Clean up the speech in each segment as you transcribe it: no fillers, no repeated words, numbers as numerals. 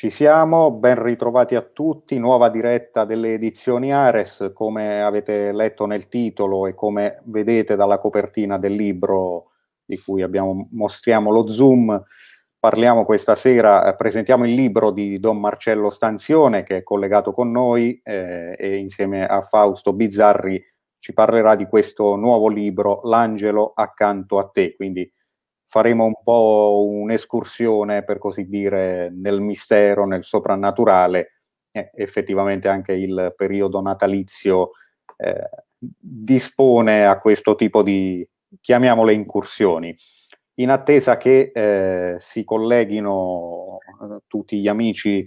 Ci siamo, ben ritrovati a tutti, nuova diretta delle edizioni Ares, come avete letto nel titolo e come vedete dalla copertina del libro di cui mostriamo lo zoom. Parliamo questa sera, presentiamo il libro di Don Marcello Stanzione che è collegato con noi e insieme a Fausto Bizzarri ci parlerà di questo nuovo libro, L'angelo accanto a te, quindi faremo un po' un'escursione per così dire nel mistero, nel soprannaturale, effettivamente anche il periodo natalizio dispone a questo tipo di, chiamiamole, incursioni. In attesa che si colleghino tutti gli amici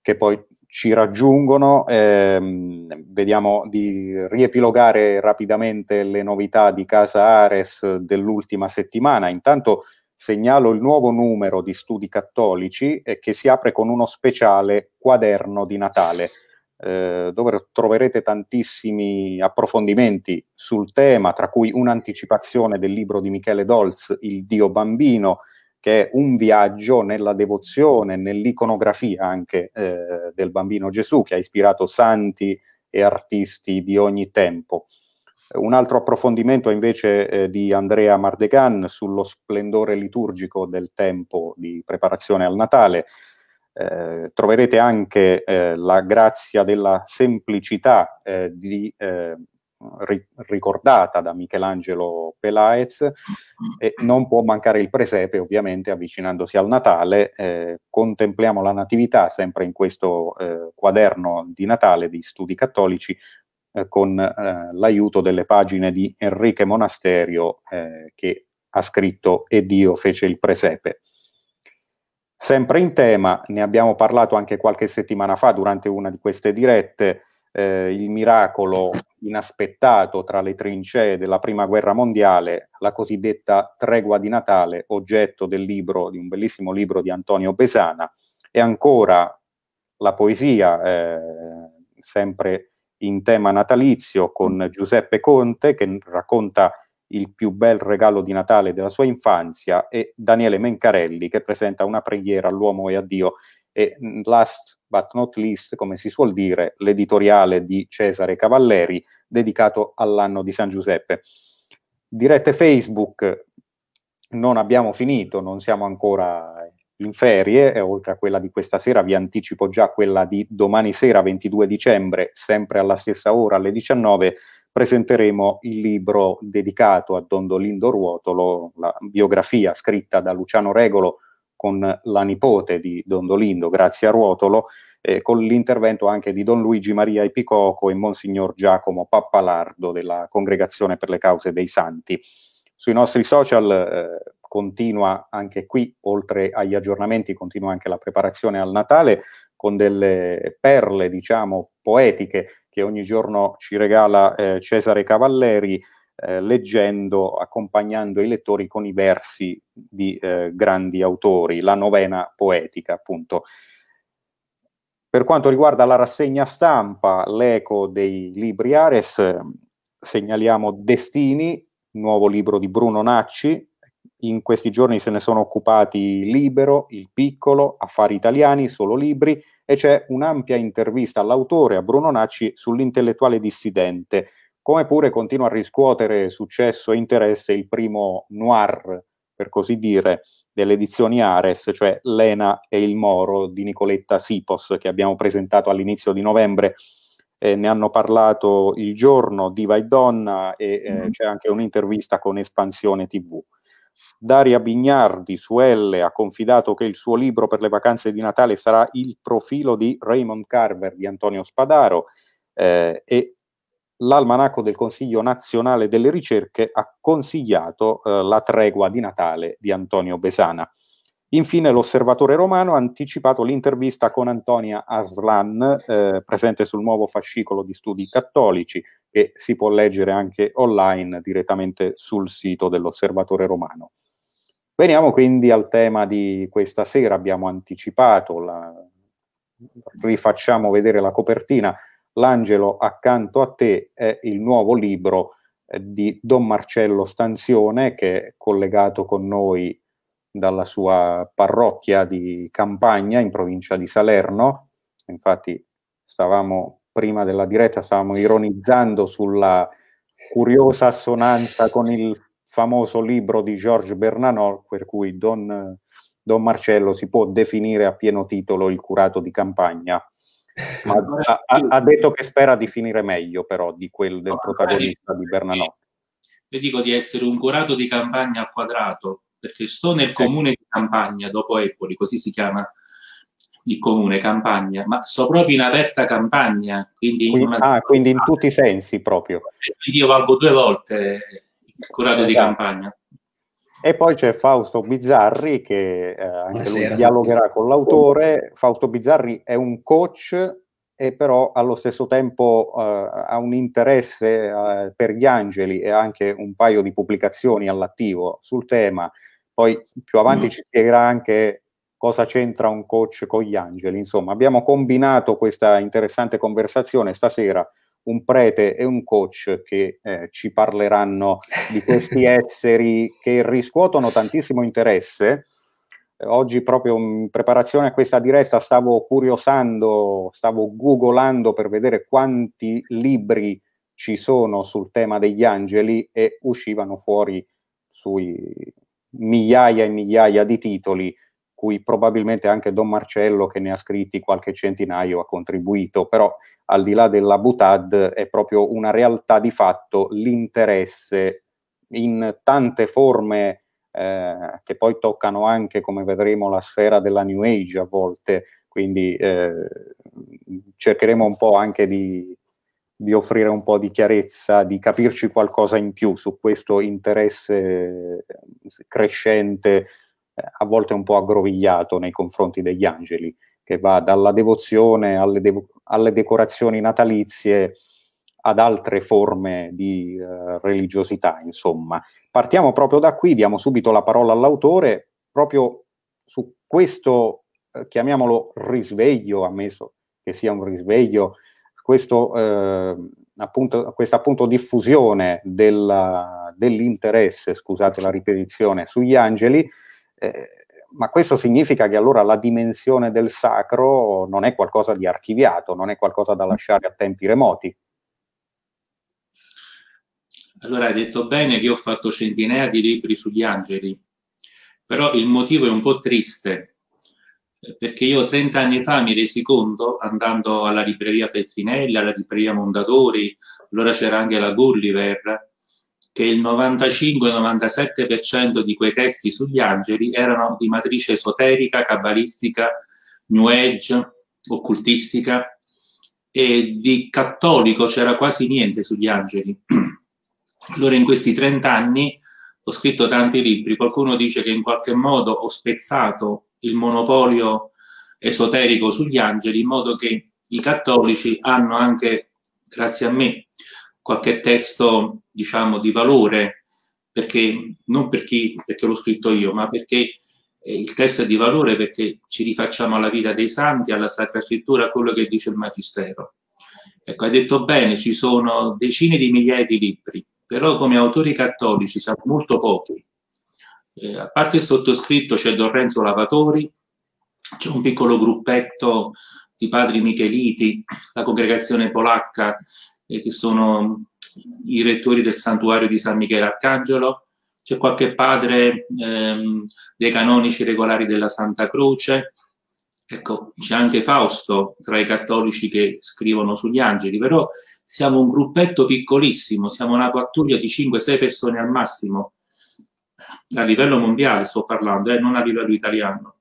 che poi ci raggiungono, vediamo di riepilogare rapidamente le novità di Casa Ares dell'ultima settimana. Intanto segnalo il nuovo numero di Studi Cattolici che si apre con uno speciale quaderno di Natale, dove troverete tantissimi approfondimenti sul tema, tra cui un'anticipazione del libro di Michele Dolz, Il Dio bambino, che è un viaggio nella devozione, nell'iconografia anche del bambino Gesù, che ha ispirato santi e artisti di ogni tempo. Un altro approfondimento invece di Andrea Mardegan sullo splendore liturgico del tempo di preparazione al Natale. Troverete anche la grazia della semplicità ricordata da Michelangelo Pelaez, e non può mancare il presepe, ovviamente avvicinandosi al Natale. Contempliamo la Natività sempre in questo quaderno di Natale di Studi Cattolici con l'aiuto delle pagine di Enrique Monasterio che ha scritto E Dio fece il presepe. Sempre in tema, ne abbiamo parlato anche qualche settimana fa durante una di queste dirette, il miracolo inaspettato tra le trincee della Prima Guerra Mondiale, la cosiddetta tregua di Natale, oggetto del libro, di un bellissimo libro di Antonio Besana, e ancora la poesia, sempre in tema natalizio, con Giuseppe Conte che racconta il più bel regalo di Natale della sua infanzia, e Daniele Mencarelli che presenta una preghiera all'uomo e a Dio, e last but not least, come si suol dire, l'editoriale di Cesare Cavalleri dedicato all'anno di San Giuseppe. Dirette Facebook non abbiamo finito, non siamo ancora in ferie, e oltre a quella di questa sera vi anticipo già quella di domani sera 22 dicembre, sempre alla stessa ora alle 19, presenteremo il libro dedicato a Don Dolindo Ruotolo, la biografia scritta da Luciano Regolo con la nipote di Don Dolindo, Grazia Ruotolo, con l'intervento anche di Don Luigi Maria Epicoco e Monsignor Giacomo Pappalardo della Congregazione per le Cause dei Santi. Sui nostri social continua anche qui, oltre agli aggiornamenti, continua anche la preparazione al Natale, con delle perle, diciamo, poetiche che ogni giorno ci regala Cesare Cavalleri, leggendo, accompagnando i lettori con i versi di grandi autori, la novena poetica, appunto. Per quanto riguarda la rassegna stampa, l'eco dei libri Ares, segnaliamo Destini, nuovo libro di Bruno Nacci. In questi giorni se ne sono occupati Libero, Il Piccolo, Affari Italiani, Solo Libri, e c'è un'ampia intervista all'autore, a Bruno Nacci, sull'intellettuale dissidente, come pure continua a riscuotere successo e interesse il primo noir, per così dire, delle edizioni Ares, cioè Lena e il Moro di Nicoletta Sipos, che abbiamo presentato all'inizio di novembre. Ne hanno parlato Il Giorno, Diva e Donna, e c'è anche un'intervista con Espansione TV. Daria Bignardi su Elle ha confidato che il suo libro per le vacanze di Natale sarà Il profilo di Raymond Carver di Antonio Spadaro, e l'Almanacco del Consiglio Nazionale delle Ricerche ha consigliato La tregua di Natale di Antonio Besana. Infine l'Osservatore Romano ha anticipato l'intervista con Antonia Aslan, presente sul nuovo fascicolo di Studi Cattolici, che si può leggere anche online direttamente sul sito dell'Osservatore Romano. Veniamo quindi al tema di questa sera. Abbiamo anticipato, rifacciamo vedere la copertina. L'angelo accanto a te è il nuovo libro di Don Marcello Stanzione, che è collegato con noi dalla sua parrocchia di Campagna, in provincia di Salerno. Infatti stavamo, prima della diretta, stavamo ironizzando sulla curiosa assonanza con il famoso libro di Georges Bernanos, per cui Don Marcello si può definire a pieno titolo il curato di Campagna. Ma ha detto che spera di finire meglio, però, di quel del protagonista di Bernanos. Io dico di essere un curato di Campagna al quadrato, perché sto nel comune di Campagna, dopo Empoli, così si chiama il comune, Campagna, ma sto proprio in aperta campagna, quindi in tutti i sensi proprio. Quindi io valgo due volte il curato di Campagna. E poi c'è Fausto Bizzarri, che anche lui dialogherà con l'autore. Fausto Bizzarri è un coach e però allo stesso tempo ha un interesse per gli angeli e anche un paio di pubblicazioni all'attivo sul tema. Poi più avanti ci spiegherà anche cosa c'entra un coach con gli angeli. Insomma, abbiamo combinato questa interessante conversazione stasera, un prete e un coach che ci parleranno di questi esseri che riscuotono tantissimo interesse. Oggi, proprio in preparazione a questa diretta, stavo googolando per vedere quanti libri ci sono sul tema degli angeli, e uscivano fuori sui migliaia e migliaia di titoli, cui probabilmente anche Don Marcello, che ne ha scritti qualche centinaio, ha contribuito. Però, al di là della butad, è proprio una realtà di fatto l'interesse in tante forme, che poi toccano anche, come vedremo, la sfera della New Age a volte. Quindi cercheremo un po' anche di offrire un po' di chiarezza, di capirci qualcosa in più su questo interesse crescente, a volte un po' aggrovigliato nei confronti degli angeli, che va dalla devozione alle decorazioni natalizie, ad altre forme di religiosità, insomma. Partiamo proprio da qui, diamo subito la parola all'autore, proprio su questo, chiamiamolo risveglio, ammesso che sia un risveglio, questa diffusione dell'interesse, scusate la ripetizione, sugli angeli, ma questo significa che allora la dimensione del sacro non è qualcosa di archiviato, non è qualcosa da lasciare a tempi remoti. Allora, hai detto bene che ho fatto centinaia di libri sugli angeli, però il motivo è un po' triste, perché io 30 anni fa mi resi conto, andando alla libreria Feltrinelli, alla libreria Mondadori, allora c'era anche la Gulliver, che il 95-97% di quei testi sugli angeli erano di matrice esoterica, cabalistica, New Age, occultistica, e di cattolico c'era quasi niente sugli angeli. Allora, in questi 30 anni ho scritto tanti libri. Qualcuno dice che in qualche modo ho spezzato il monopolio esoterico sugli angeli, in modo che i cattolici hanno anche, grazie a me, qualche testo, diciamo, di valore, perché non perché l'ho scritto io, ma perché il testo è di valore, perché ci rifacciamo alla vita dei santi, alla Sacra Scrittura, a quello che dice il Magistero. Ecco, hai detto bene, ci sono decine di migliaia di libri, però come autori cattolici siamo molto pochi. A parte il sottoscritto c'è Don Renzo Lavatori, c'è un piccolo gruppetto di padri micheliti, la congregazione polacca, che sono i rettori del santuario di San Michele Arcangelo, c'è qualche padre dei canonici regolari della Santa Croce. Ecco, c'è anche Fausto tra i cattolici che scrivono sugli angeli, però siamo un gruppetto piccolissimo, siamo una pattuglia di 5-6 persone al massimo, a livello mondiale sto parlando, non a livello italiano.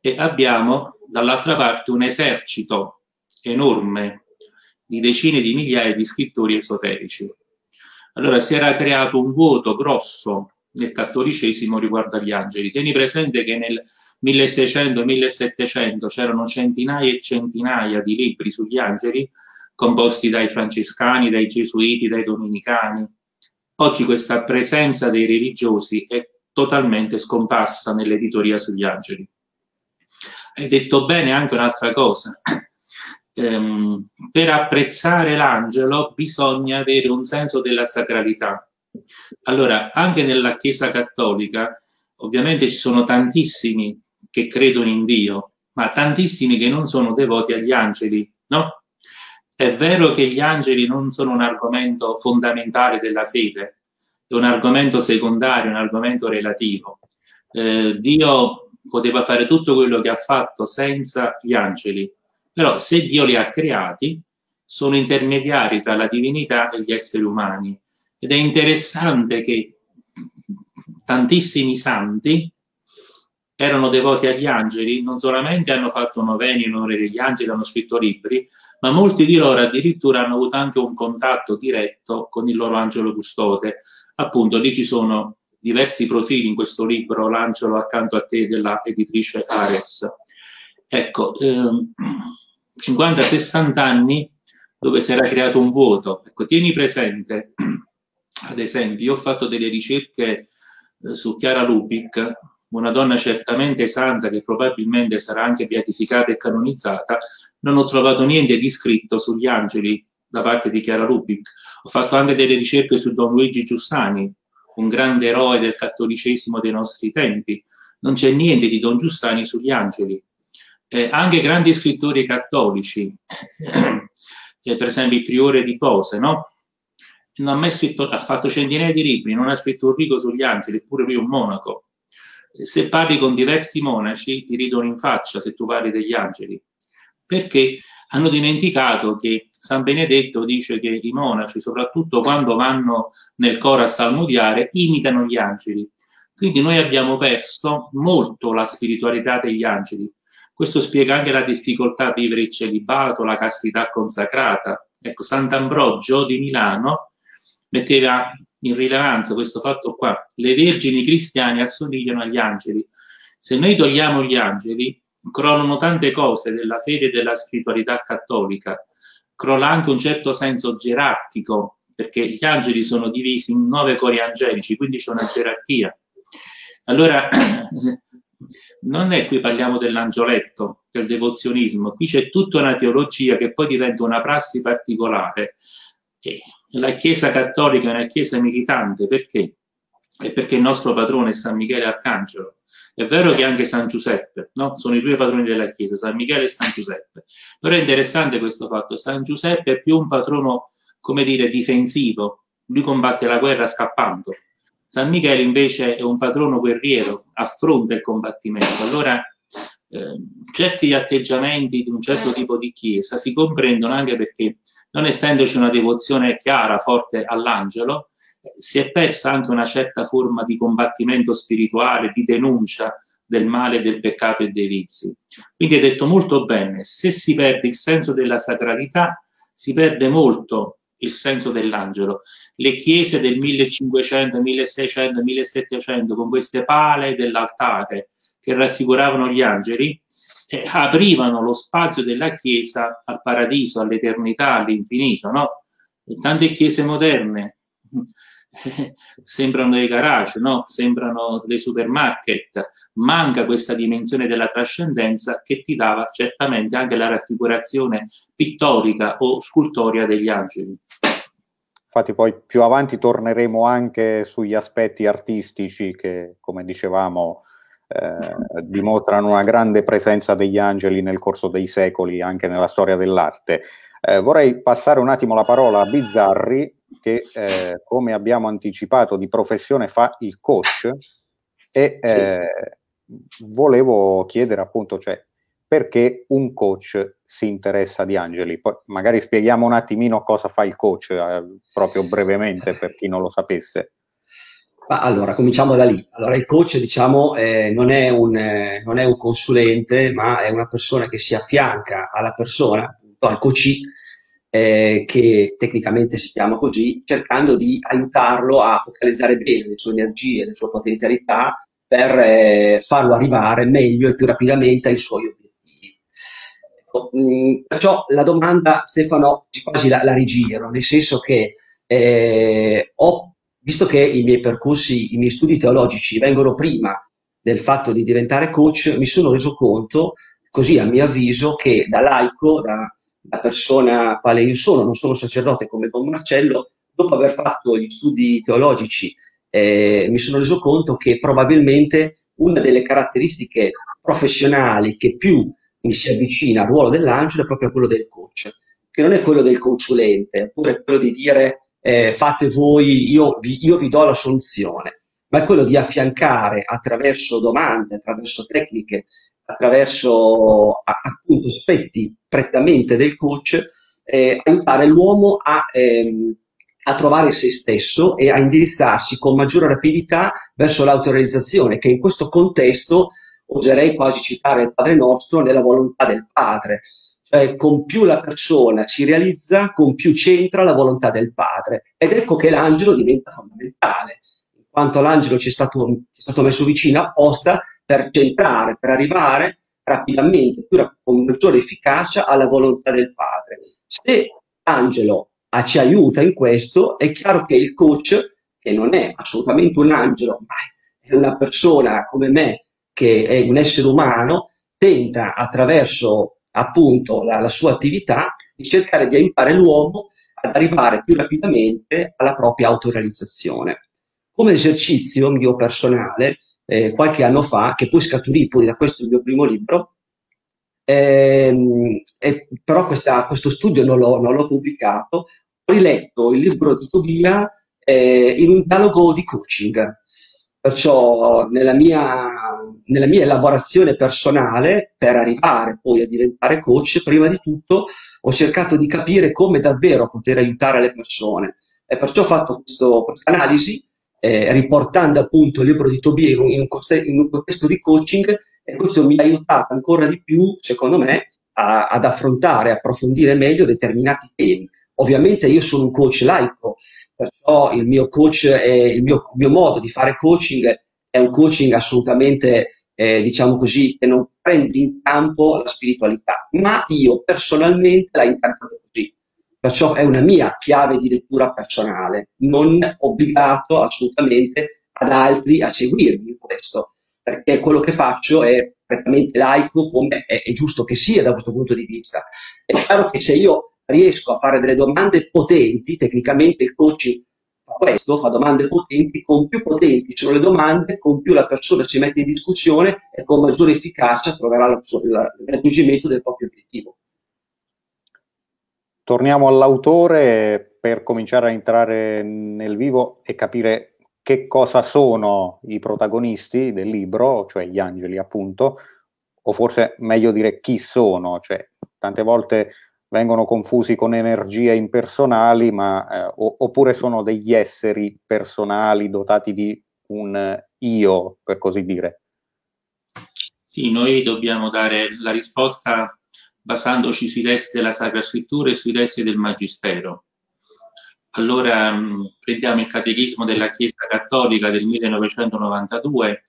E abbiamo dall'altra parte un esercito enorme di decine di migliaia di scrittori esoterici. Allora si era creato un vuoto grosso nel cattolicesimo riguardo agli angeli. Tieni presente che nel 1600-1700 c'erano centinaia e centinaia di libri sugli angeli composti dai francescani, dai gesuiti, dai dominicani. Oggi questa presenza dei religiosi è totalmente scomparsa nell'editoria sugli angeli. Hai detto bene anche un'altra cosa. Per apprezzare l'angelo bisogna avere un senso della sacralità. Allora, anche nella Chiesa Cattolica Ovviamente ci sono tantissimi che credono in Dio, ma tantissimi che non sono devoti agli angeli, no? È vero che gli angeli non sono un argomento fondamentale della fede, è un argomento secondario, un argomento relativo. Dio poteva fare tutto quello che ha fatto senza gli angeli, però se Dio li ha creati, sono intermediari tra la divinità e gli esseri umani. Ed è interessante che tantissimi santi erano devoti agli angeli, non solamente hanno fatto noveni in onore degli angeli, hanno scritto libri, ma molti di loro addirittura hanno avuto anche un contatto diretto con il loro angelo custode. Appunto, lì ci sono diversi profili in questo libro, L'angelo accanto a te, della editrice Ares. Ecco, 50-60 anni dove si era creato un vuoto. Ecco, tieni presente, ad esempio, io ho fatto delle ricerche su Chiara Lubich, una donna certamente santa che probabilmente sarà anche beatificata e canonizzata. Non ho trovato niente di scritto sugli angeli da parte di Chiara Lubich. Ho fatto anche delle ricerche su Don Luigi Giussani, un grande eroe del cattolicesimo dei nostri tempi. Non c'è niente di Don Giussani sugli angeli. Anche grandi scrittori cattolici, per esempio il priore di Pose, no? Non ha mai scritto, ha fatto centinaia di libri, non ha scritto un rigo sugli angeli, eppure lui è un monaco. Se parli con diversi monaci ti ridono in faccia se tu parli degli angeli, perché hanno dimenticato che San Benedetto dice che i monaci, soprattutto quando vanno nel coro a salmodiare, imitano gli angeli. Quindi noi abbiamo perso molto la spiritualità degli angeli. Questo spiega anche la difficoltà a vivere il celibato, la castità consacrata. Ecco, Sant'Ambrogio di Milano metteva in rilevanza questo fatto qua: le vergini cristiane assomigliano agli angeli. Se noi togliamo gli angeli, crollano tante cose della fede e della spiritualità cattolica. Crolla anche un certo senso gerarchico, perché gli angeli sono divisi in 9 cori angelici, quindi c'è una gerarchia. Allora, non è qui parliamo dell'angioletto, del devozionismo, qui c'è tutta una teologia che poi diventa una prassi particolare. La Chiesa cattolica è una Chiesa militante, perché? È perché il nostro padrone è San Michele Arcangelo. È vero che anche San Giuseppe, no? Sono i due padroni della Chiesa, San Michele e San Giuseppe. Però è interessante questo fatto: San Giuseppe è più un patrono, come dire, difensivo, lui combatte la guerra scappando. San Michele invece è un patrono guerriero, affronta il combattimento. Allora certi atteggiamenti di un certo tipo di Chiesa si comprendono anche perché, non essendoci una devozione chiara, forte all'angelo, si è persa anche una certa forma di combattimento spirituale, di denuncia del male, del peccato e dei vizi. Quindi è detto molto bene: se si perde il senso della sacralità, si perde molto il senso dell'angelo. Le chiese del 1500, 1600, 1700, con queste pale dell'altare che raffiguravano gli angeli, aprivano lo spazio della Chiesa al paradiso, all'eternità, all'infinito, no? E tante chiese moderne sembrano dei garage, no? Sembrano dei supermarket. Manca questa dimensione della trascendenza che ti dava certamente anche la raffigurazione pittorica o scultorea degli angeli. Infatti poi più avanti torneremo anche sugli aspetti artistici che, come dicevamo, dimostrano una grande presenza degli angeli nel corso dei secoli anche nella storia dell'arte. Vorrei passare un attimo la parola a Bizzarri, che come abbiamo anticipato di professione fa il coach, e volevo chiedere appunto, cioè, perché un coach si interessa di angeli. Poi magari spieghiamo un attimino cosa fa il coach, proprio brevemente per chi non lo sapesse. Ma allora, cominciamo da lì. Allora, il coach, diciamo, non è un consulente, ma è una persona che si affianca alla persona, appunto, al coachee, che tecnicamente si chiama così, cercando di aiutarlo a focalizzare bene le sue energie, le sue potenzialità, per farlo arrivare meglio e più rapidamente ai suoi obiettivi. Ecco, perciò la domanda, Stefano, quasi la rigiro, nel senso che visto che i miei percorsi, i miei studi teologici vengono prima del fatto di diventare coach, mi sono reso conto, così a mio avviso, che da laico, da persona quale io sono, non sono sacerdote come Don Marcello, dopo aver fatto gli studi teologici mi sono reso conto che probabilmente una delle caratteristiche professionali che più mi si avvicina al ruolo dell'angelo è proprio quello del coach, che non è quello del consulente, oppure quello di dire fate voi, io vi do la soluzione, ma è quello di affiancare attraverso domande, attraverso tecniche, attraverso appunto aspetti prettamente del coach, aiutare l'uomo a trovare se stesso e a indirizzarsi con maggiore rapidità verso l'autorealizzazione, che in questo contesto oserei quasi citare il Padre Nostro nella volontà del Padre, cioè con più la persona si realizza, con più c'entra la volontà del Padre, ed ecco che l'angelo diventa fondamentale, in quanto l'angelo ci è stato messo vicino apposta per centrare, per arrivare rapidamente, con maggiore efficacia alla volontà del Padre. Se l'angelo ci aiuta in questo, è chiaro che il coach, che non è assolutamente un angelo, ma è una persona come me, che è un essere umano, tenta attraverso appunto la sua attività di cercare di aiutare l'uomo ad arrivare più rapidamente alla propria autorealizzazione. Come esercizio mio personale, qualche anno fa, che poi scaturì poi da questo il mio primo libro, però questo studio non l'ho pubblicato, ho riletto il libro di Tobia in un dialogo di coaching. Perciò nella mia elaborazione personale, per arrivare poi a diventare coach, prima di tutto ho cercato di capire come davvero poter aiutare le persone. E perciò ho fatto questa analisi, riportando appunto il libro di Tobia in un contesto di coaching, e questo mi ha aiutato ancora di più, secondo me, ad affrontare, approfondire meglio determinati temi. Ovviamente io sono un coach laico, perciò il mio coach, il mio modo di fare coaching è un coaching assolutamente, diciamo così, che non prende in campo la spiritualità, ma io personalmente la interpreto così, perciò è una mia chiave di lettura personale, non obbligato assolutamente ad altri a seguirmi in questo, perché quello che faccio è prettamente laico, come è giusto che sia da questo punto di vista. È chiaro che se io riesco a fare delle domande potenti, tecnicamente il coach fa questo, fa domande potenti, con più potenti sono le domande, con più la persona si mette in discussione e con maggiore efficacia troverà il raggiungimento del proprio obiettivo. Torniamo all'autore per cominciare a entrare nel vivo e capire che cosa sono i protagonisti del libro, cioè gli angeli appunto, o forse meglio dire chi sono, cioè tante volte vengono confusi con energie impersonali, ma, oppure sono degli esseri personali dotati di un io, per così dire. Sì, noi dobbiamo dare la risposta basandoci sui testi della Sacra Scrittura e sui testi del Magistero. Allora prendiamo il Catechismo della Chiesa Cattolica del 1992,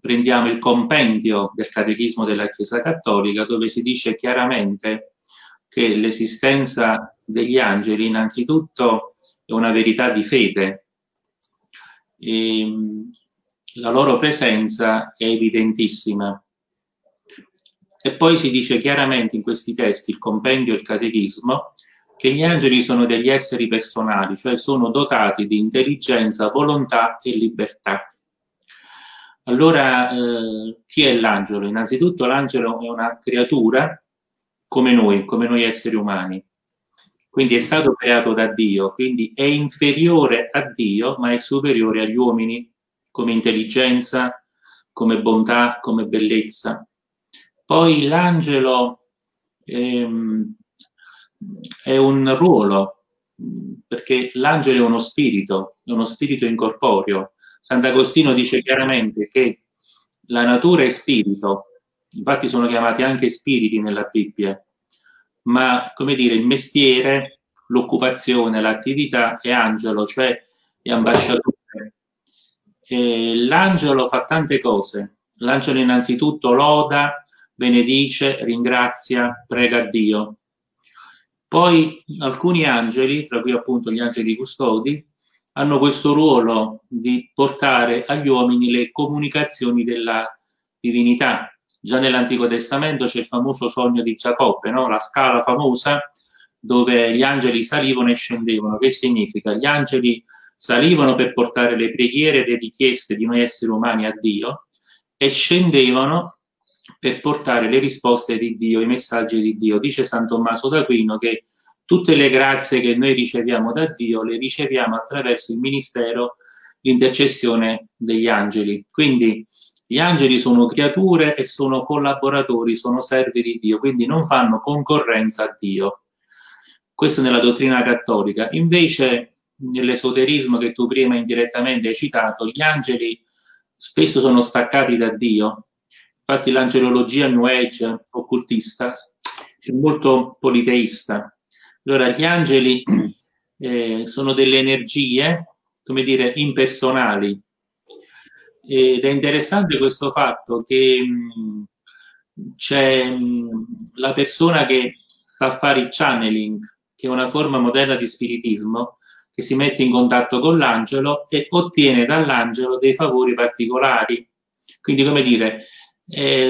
prendiamo il compendio del Catechismo della Chiesa Cattolica, dove si dice chiaramente che l'esistenza degli angeli innanzitutto è una verità di fede, e la loro presenza è evidentissima. E poi si dice chiaramente in questi testi, il compendio e il catechismo, che gli angeli sono degli esseri personali, cioè sono dotati di intelligenza, volontà e libertà. Allora, chi è l'angelo? Innanzitutto l'angelo è una creatura come noi esseri umani, quindi è stato creato da Dio, quindi è inferiore a Dio ma è superiore agli uomini come intelligenza, come bontà, come bellezza. Poi l'angelo è un ruolo, perché l'angelo è uno spirito incorporeo. Sant'Agostino dice chiaramente che la natura è spirito, infatti sono chiamati anche spiriti nella Bibbia, ma, come dire, il mestiere, l'occupazione, l'attività è angelo, cioè è ambasciatore. L'angelo fa tante cose, l'angelo innanzitutto loda, benedice, ringrazia, prega a Dio. Poi alcuni angeli, tra cui appunto gli angeli custodi, hanno questo ruolo di portare agli uomini le comunicazioni della divinità. Già nell'Antico Testamento c'è il famoso sogno di Giacobbe, no? La scala famosa dove gli angeli salivano e scendevano. Che significa? Gli angeli salivano per portare le preghiere e le richieste di noi esseri umani a Dio e scendevano per portare le risposte di Dio, i messaggi di Dio. Dice San Tommaso d'Aquino che tutte le grazie che noi riceviamo da Dio le riceviamo attraverso il ministero, l'intercessione degli angeli. Quindi gli angeli sono creature e sono collaboratori, sono servi di Dio, quindi non fanno concorrenza a Dio. Questo nella dottrina cattolica. Invece nell'esoterismo che tu prima indirettamente hai citato, gli angeli spesso sono staccati da Dio. Infatti l'angelologia New Age occultista è molto politeista. Allora gli angeli sono delle energie, come dire, impersonali. Ed è interessante questo fatto che c'è la persona che sta a fare il channeling, che è una forma moderna di spiritismo, che si mette in contatto con l'angelo e ottiene dall'angelo dei favori particolari. Quindi, come dire,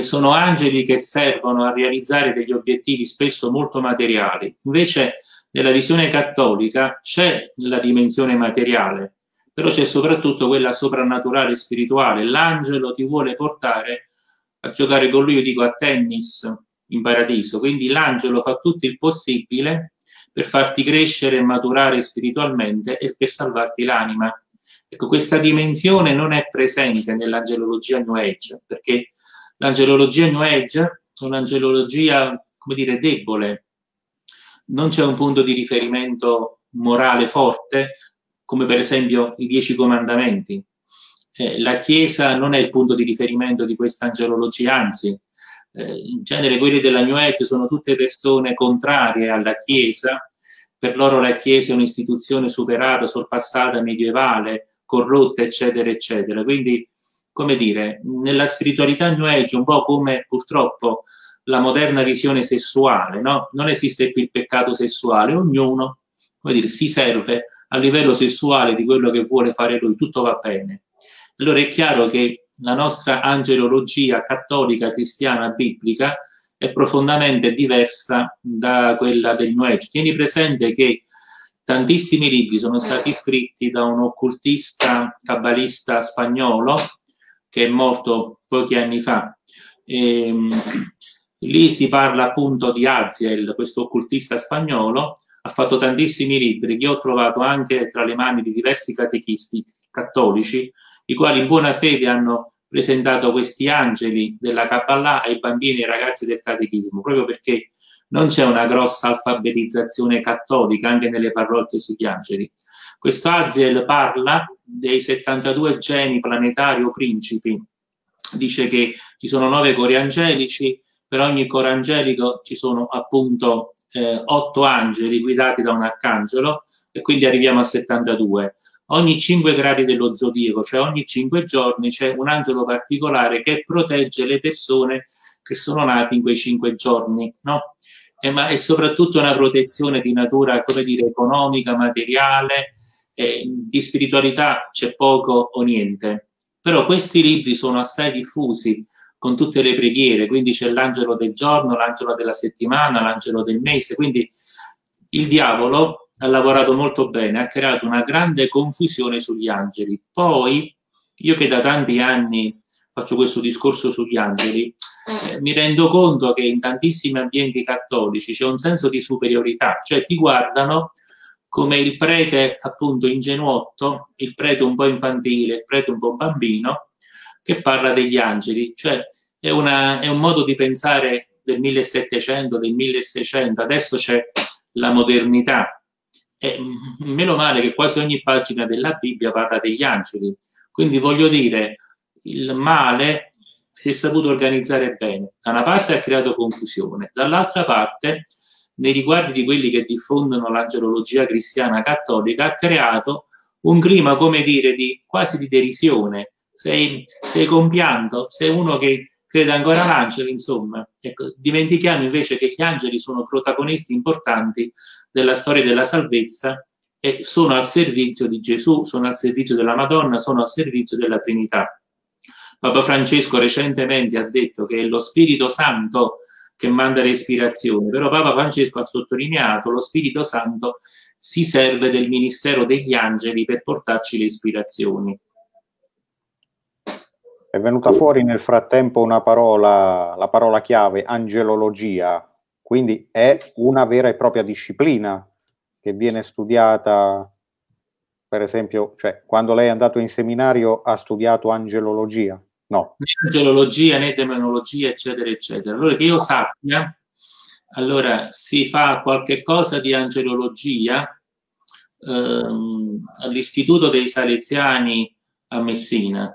sono angeli che servono a realizzare degli obiettivi spesso molto materiali. Invece, nella visione cattolica c'è la dimensione materiale, però c'è soprattutto quella soprannaturale e spirituale. L'angelo ti vuole portare a giocare con lui, io dico, a tennis in paradiso. Quindi l'angelo fa tutto il possibile per farti crescere e maturare spiritualmente e per salvarti l'anima. Ecco, questa dimensione non è presente nell'angelologia New Age, perché l'angelologia New Age è un'angelologia, come dire, debole. Non c'è un punto di riferimento morale forte, come per esempio i 10 comandamenti. La Chiesa non è il punto di riferimento di questa angelologia, anzi, in genere quelli della New Age sono tutte persone contrarie alla Chiesa. Per loro la Chiesa è un'istituzione superata, sorpassata, medievale, corrotta, eccetera, eccetera. Quindi, come dire, nella spiritualità New Age, un po' come purtroppo la moderna visione sessuale, no? Non esiste più il peccato sessuale, ognuno, come dire, si serve a livello sessuale di quello che vuole fare lui, tutto va bene. Allora è chiaro che la nostra angelologia cattolica, cristiana, biblica è profondamente diversa da quella del New Age. Tieni presente che tantissimi libri sono stati scritti da un occultista cabalista spagnolo che è morto pochi anni fa. Lì si parla appunto di Aziel, questo occultista spagnolo. Ha fatto tantissimi libri che ho trovato anche tra le mani di diversi catechisti cattolici, i quali in buona fede hanno presentato questi angeli della Kabbalah ai bambini e ai ragazzi del catechismo, proprio perché non c'è una grossa alfabetizzazione cattolica anche nelle parrocchie sugli angeli. Questo Aziel parla dei 72 geni planetari o principi, dice che ci sono 9 cori angelici, per ogni coro angelico ci sono appunto 8 angeli guidati da un arcangelo, e quindi arriviamo a 72. Ogni 5 gradi dello zodiaco, cioè ogni 5 giorni, c'è un angelo particolare che protegge le persone che sono nate in quei 5 giorni, no? Ma è soprattutto una protezione di natura, come dire, economica, materiale, di spiritualità c'è poco o niente. Però questi libri sono assai diffusi, con tutte le preghiere, quindi c'è l'angelo del giorno, l'angelo della settimana, l'angelo del mese. Quindi il diavolo ha lavorato molto bene, ha creato una grande confusione sugli angeli. Poi, io che da tanti anni faccio questo discorso sugli angeli, mi rendo conto che in tantissimi ambienti cattolici c'è un senso di superiorità, cioè ti guardano come il prete appunto ingenuotto, il prete un po' infantile, il prete un po' bambino, che parla degli angeli, cioè è un modo di pensare del 1700, del 1600, adesso c'è la modernità. E meno male che quasi ogni pagina della Bibbia parla degli angeli. Quindi voglio dire, il male si è saputo organizzare bene. Da una parte ha creato confusione, dall'altra parte, nei riguardi di quelli che diffondono l'angelologia cristiana cattolica, ha creato un clima, come dire, di quasi di derisione. Sei compianto, sei uno che crede ancora all'angelo, insomma. Ecco, dimentichiamo invece che gli angeli sono protagonisti importanti della storia della salvezza e sono al servizio di Gesù, sono al servizio della Madonna, sono al servizio della Trinità. Papa Francesco recentemente ha detto che è lo Spirito Santo che manda le ispirazioni, però Papa Francesco ha sottolineato lo Spirito Santo si serve del ministero degli angeli per portarci le ispirazioni. È venuta fuori nel frattempo una parola, la parola chiave, angelologia, quindi è una vera e propria disciplina che viene studiata, per esempio, cioè, quando lei è andato in seminario ha studiato angelologia? No. Né angelologia, né demonologia, eccetera, eccetera. Allora, che io sappia, allora si fa qualche cosa di angelologia all'Istituto dei Saleziani a Messina.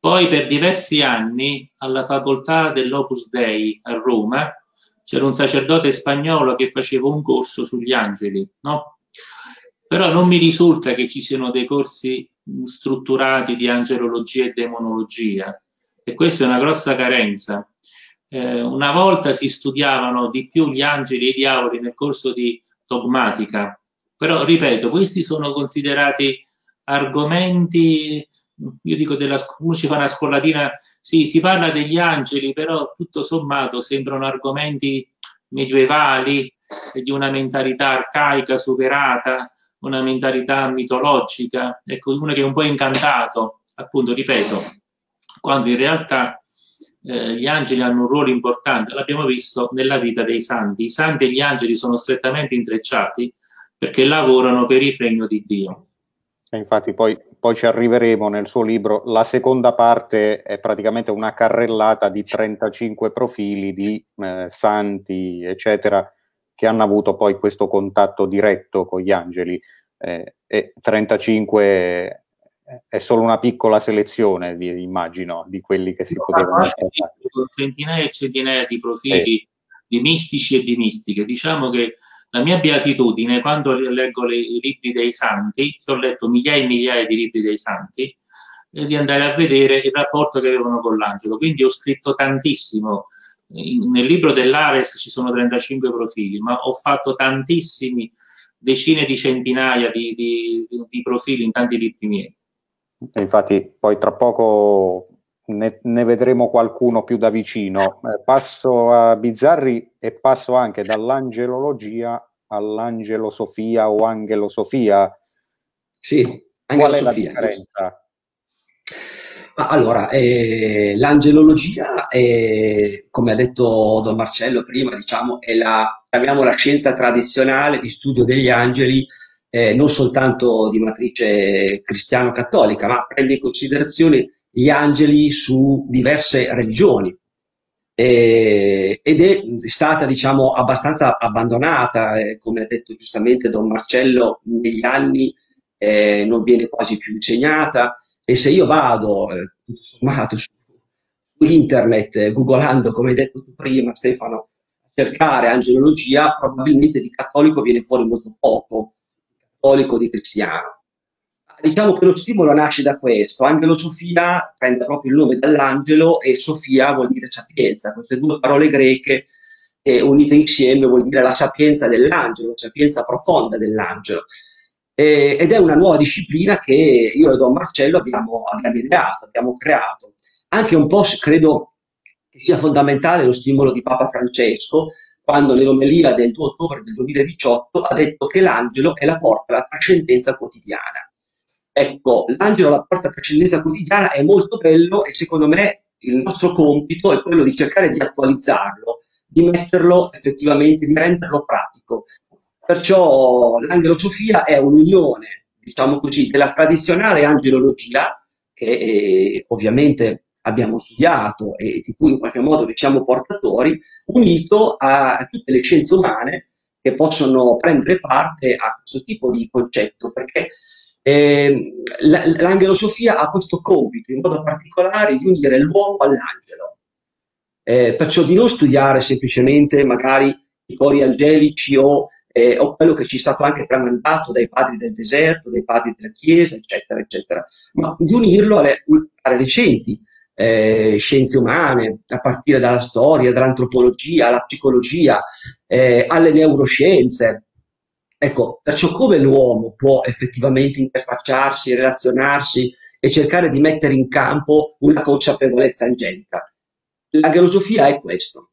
Poi per diversi anni alla facoltà dell'Opus Dei a Roma c'era un sacerdote spagnolo che faceva un corso sugli angeli, no? Però non mi risulta che ci siano dei corsi strutturati di angelologia e demonologia, e questa è una grossa carenza. Una volta si studiavano di più gli angeli e i diavoli nel corso di dogmatica, però ripeto, questi sono considerati argomenti... Io dico, uno ci fa una scollatina, sì, si parla degli angeli, però tutto sommato sembrano argomenti medievali, di una mentalità arcaica superata, una mentalità mitologica, ecco, uno che è un po' incantato, appunto, ripeto, quando in realtà gli angeli hanno un ruolo importante, l'abbiamo visto nella vita dei santi. I santi e gli angeli sono strettamente intrecciati perché lavorano per il regno di Dio. E infatti poi ci arriveremo nel suo libro. La seconda parte è praticamente una carrellata di 35 profili di santi, eccetera, che hanno avuto poi questo contatto diretto con gli angeli, e 35 è solo una piccola selezione, immagino, di quelli che si potevano trattare. Centinaia e centinaia di profili, di mistici e di mistiche. Diciamo che la mia beatitudine, quando leggo i libri dei santi, che ho letto migliaia e migliaia di libri dei santi, è di andare a vedere il rapporto che avevano con l'angelo. Quindi ho scritto tantissimo. Nel libro dell'Ares ci sono 35 profili, ma ho fatto tantissimi, decine di centinaia di profili in tanti libri miei. E infatti poi tra poco ne vedremo qualcuno più da vicino. Passo a Bizzarri e passo anche dall'angelologia all'angelosofia o angelosofia. Sì, qual è la differenza? Allora, l'angelologia è, come ha detto Don Marcello prima, diciamo, è la, chiamiamola, scienza tradizionale di studio degli angeli, non soltanto di matrice cristiano-cattolica, ma prende in considerazione gli angeli su diverse religioni, ed è stata, diciamo, abbastanza abbandonata, come ha detto giustamente Don Marcello, negli anni non viene quasi più insegnata. E se io vado tutto sommato su internet, googolando, come hai detto tu prima, Stefano, a cercare angelologia, probabilmente di cattolico viene fuori molto poco, cattolico di cristiano. Diciamo che lo stimolo nasce da questo. Angelosofia prende proprio il nome dall'angelo, e Sofia vuol dire sapienza. Queste due parole greche unite insieme vuol dire la sapienza dell'angelo, la sapienza profonda dell'angelo. Ed è una nuova disciplina che io e Don Marcello abbiamo ideato, abbiamo creato. Anche un po' credo che sia fondamentale lo stimolo di Papa Francesco, quando nell'omelia del 2 ottobre del 2018 ha detto che l'angelo è la porta alla trascendenza quotidiana. Ecco, l'angelo alla porta trascendenza quotidiana è molto bello, e secondo me il nostro compito è quello di cercare di attualizzarlo, di metterlo effettivamente, di renderlo pratico. Perciò l'angelosofia è un'unione, diciamo così, della tradizionale angelologia, che ovviamente abbiamo studiato e di cui in qualche modo ne siamo portatori, unito a tutte le scienze umane che possono prendere parte a questo tipo di concetto, perché l'angelosofia ha questo compito in modo particolare di unire l'uomo all'angelo, perciò di non studiare semplicemente magari i cori angelici o quello che ci è stato anche tramandato dai padri del deserto, dai padri della Chiesa, eccetera, eccetera, ma di unirlo alle recenti scienze umane, a partire dalla storia, dall'antropologia, alla psicologia, alle neuroscienze. Ecco, perciò come l'uomo può effettivamente interfacciarsi, relazionarsi e cercare di mettere in campo una consapevolezza angelica? L'angelosofia è questo.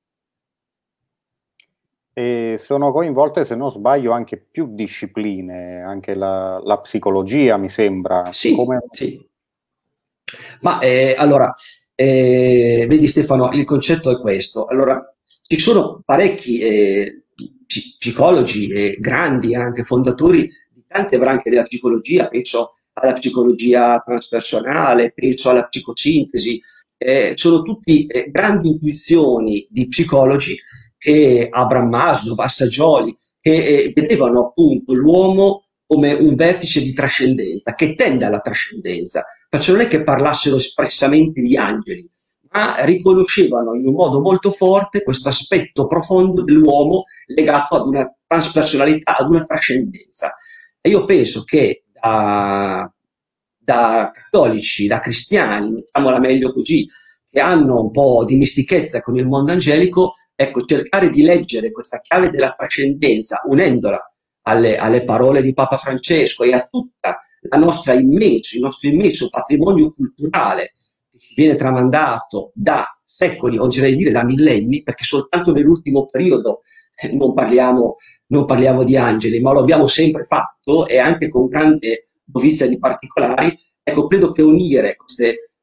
E sono coinvolte, se non sbaglio, anche più discipline, anche la psicologia, mi sembra. Sì, sì. Ma allora, vedi Stefano, il concetto è questo. Allora, ci sono parecchi psicologi, grandi anche fondatori di tante branche della psicologia, penso alla psicologia transpersonale, penso alla psicosintesi, sono tutti grandi intuizioni di psicologi, che Abraham Maslow, Assagioli, che vedevano appunto l'uomo come un vertice di trascendenza, che tende alla trascendenza, perciò non è che parlassero espressamente di angeli, ma riconoscevano in un modo molto forte questo aspetto profondo dell'uomo legato ad una transpersonalità, ad una trascendenza. E io penso che da cattolici, da cristiani, mettiamola meglio così, che hanno un po' di mistichezza con il mondo angelico, ecco, cercare di leggere questa chiave della trascendenza, unendola alle parole di Papa Francesco e a tutta la nostra il nostro immenso patrimonio culturale che ci viene tramandato da secoli, oserei dire da millenni, perché soltanto nell'ultimo periodo non parliamo di angeli, ma lo abbiamo sempre fatto e anche con grande dovizia di particolari. Ecco, credo che unire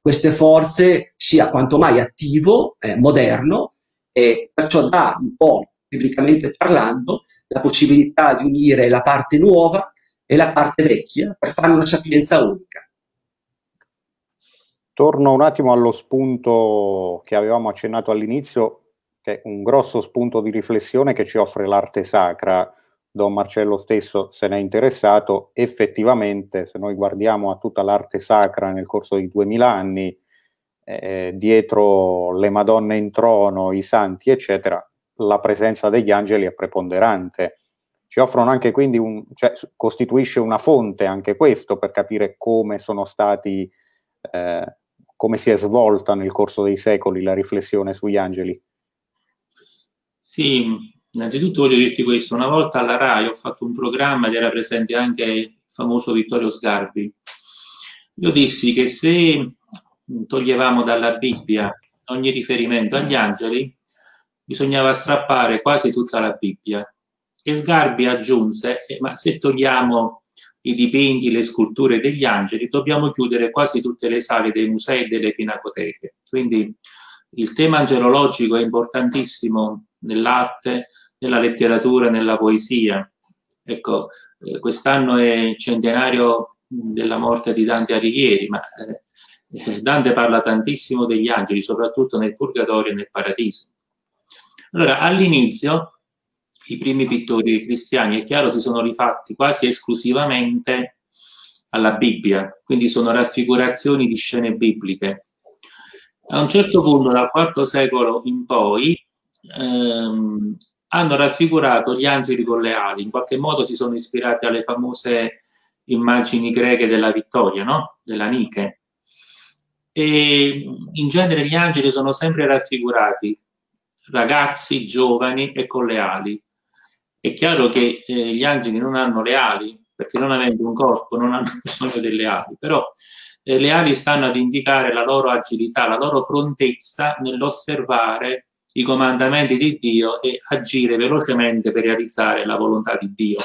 queste forze sia quanto mai attivo, moderno, e perciò dà un po', biblicamente parlando, la possibilità di unire la parte nuova e la parte vecchia per fare una sapienza unica. Torno un attimo allo spunto che avevamo accennato all'inizio, che è un grosso spunto di riflessione che ci offre l'arte sacra. Don Marcello stesso se n'è interessato. Effettivamente, se noi guardiamo a tutta l'arte sacra nel corso di 2000 anni, dietro le Madonne in trono, i santi, eccetera, la presenza degli angeli è preponderante. Ci offrono anche quindi, costituisce una fonte anche questo per capire come sono stati, come si è svolta nel corso dei secoli la riflessione sugli angeli. Sì. Innanzitutto voglio dirti questo, una volta alla RAI ho fatto un programma ed era presente anche il famoso Vittorio Sgarbi. Io dissi che se toglievamo dalla Bibbia ogni riferimento agli angeli, bisognava strappare quasi tutta la Bibbia. E Sgarbi aggiunse, ma se togliamo i dipinti, le sculture degli angeli, dobbiamo chiudere quasi tutte le sale dei musei e delle pinacoteche. Quindi il tema angelologico è importantissimo nell'arte, nella letteratura, nella poesia. Ecco, quest'anno è il centenario della morte di Dante Alighieri, ma Dante parla tantissimo degli angeli, soprattutto nel Purgatorio e nel Paradiso. Allora, all'inizio, i primi pittori cristiani, è chiaro, si sono rifatti quasi esclusivamente alla Bibbia, quindi sono raffigurazioni di scene bibliche. A un certo punto, dal IV secolo in poi, hanno raffigurato gli angeli con le ali, in qualche modo si sono ispirati alle famose immagini greche della vittoria, no? Della Nike. E in genere gli angeli sono sempre raffigurati ragazzi, giovani e con le ali. È chiaro che gli angeli non hanno le ali, perché non avendo un corpo non hanno bisogno delle ali, però le ali stanno ad indicare la loro agilità, la loro prontezza nell'osservare i comandamenti di Dio e agire velocemente per realizzare la volontà di Dio.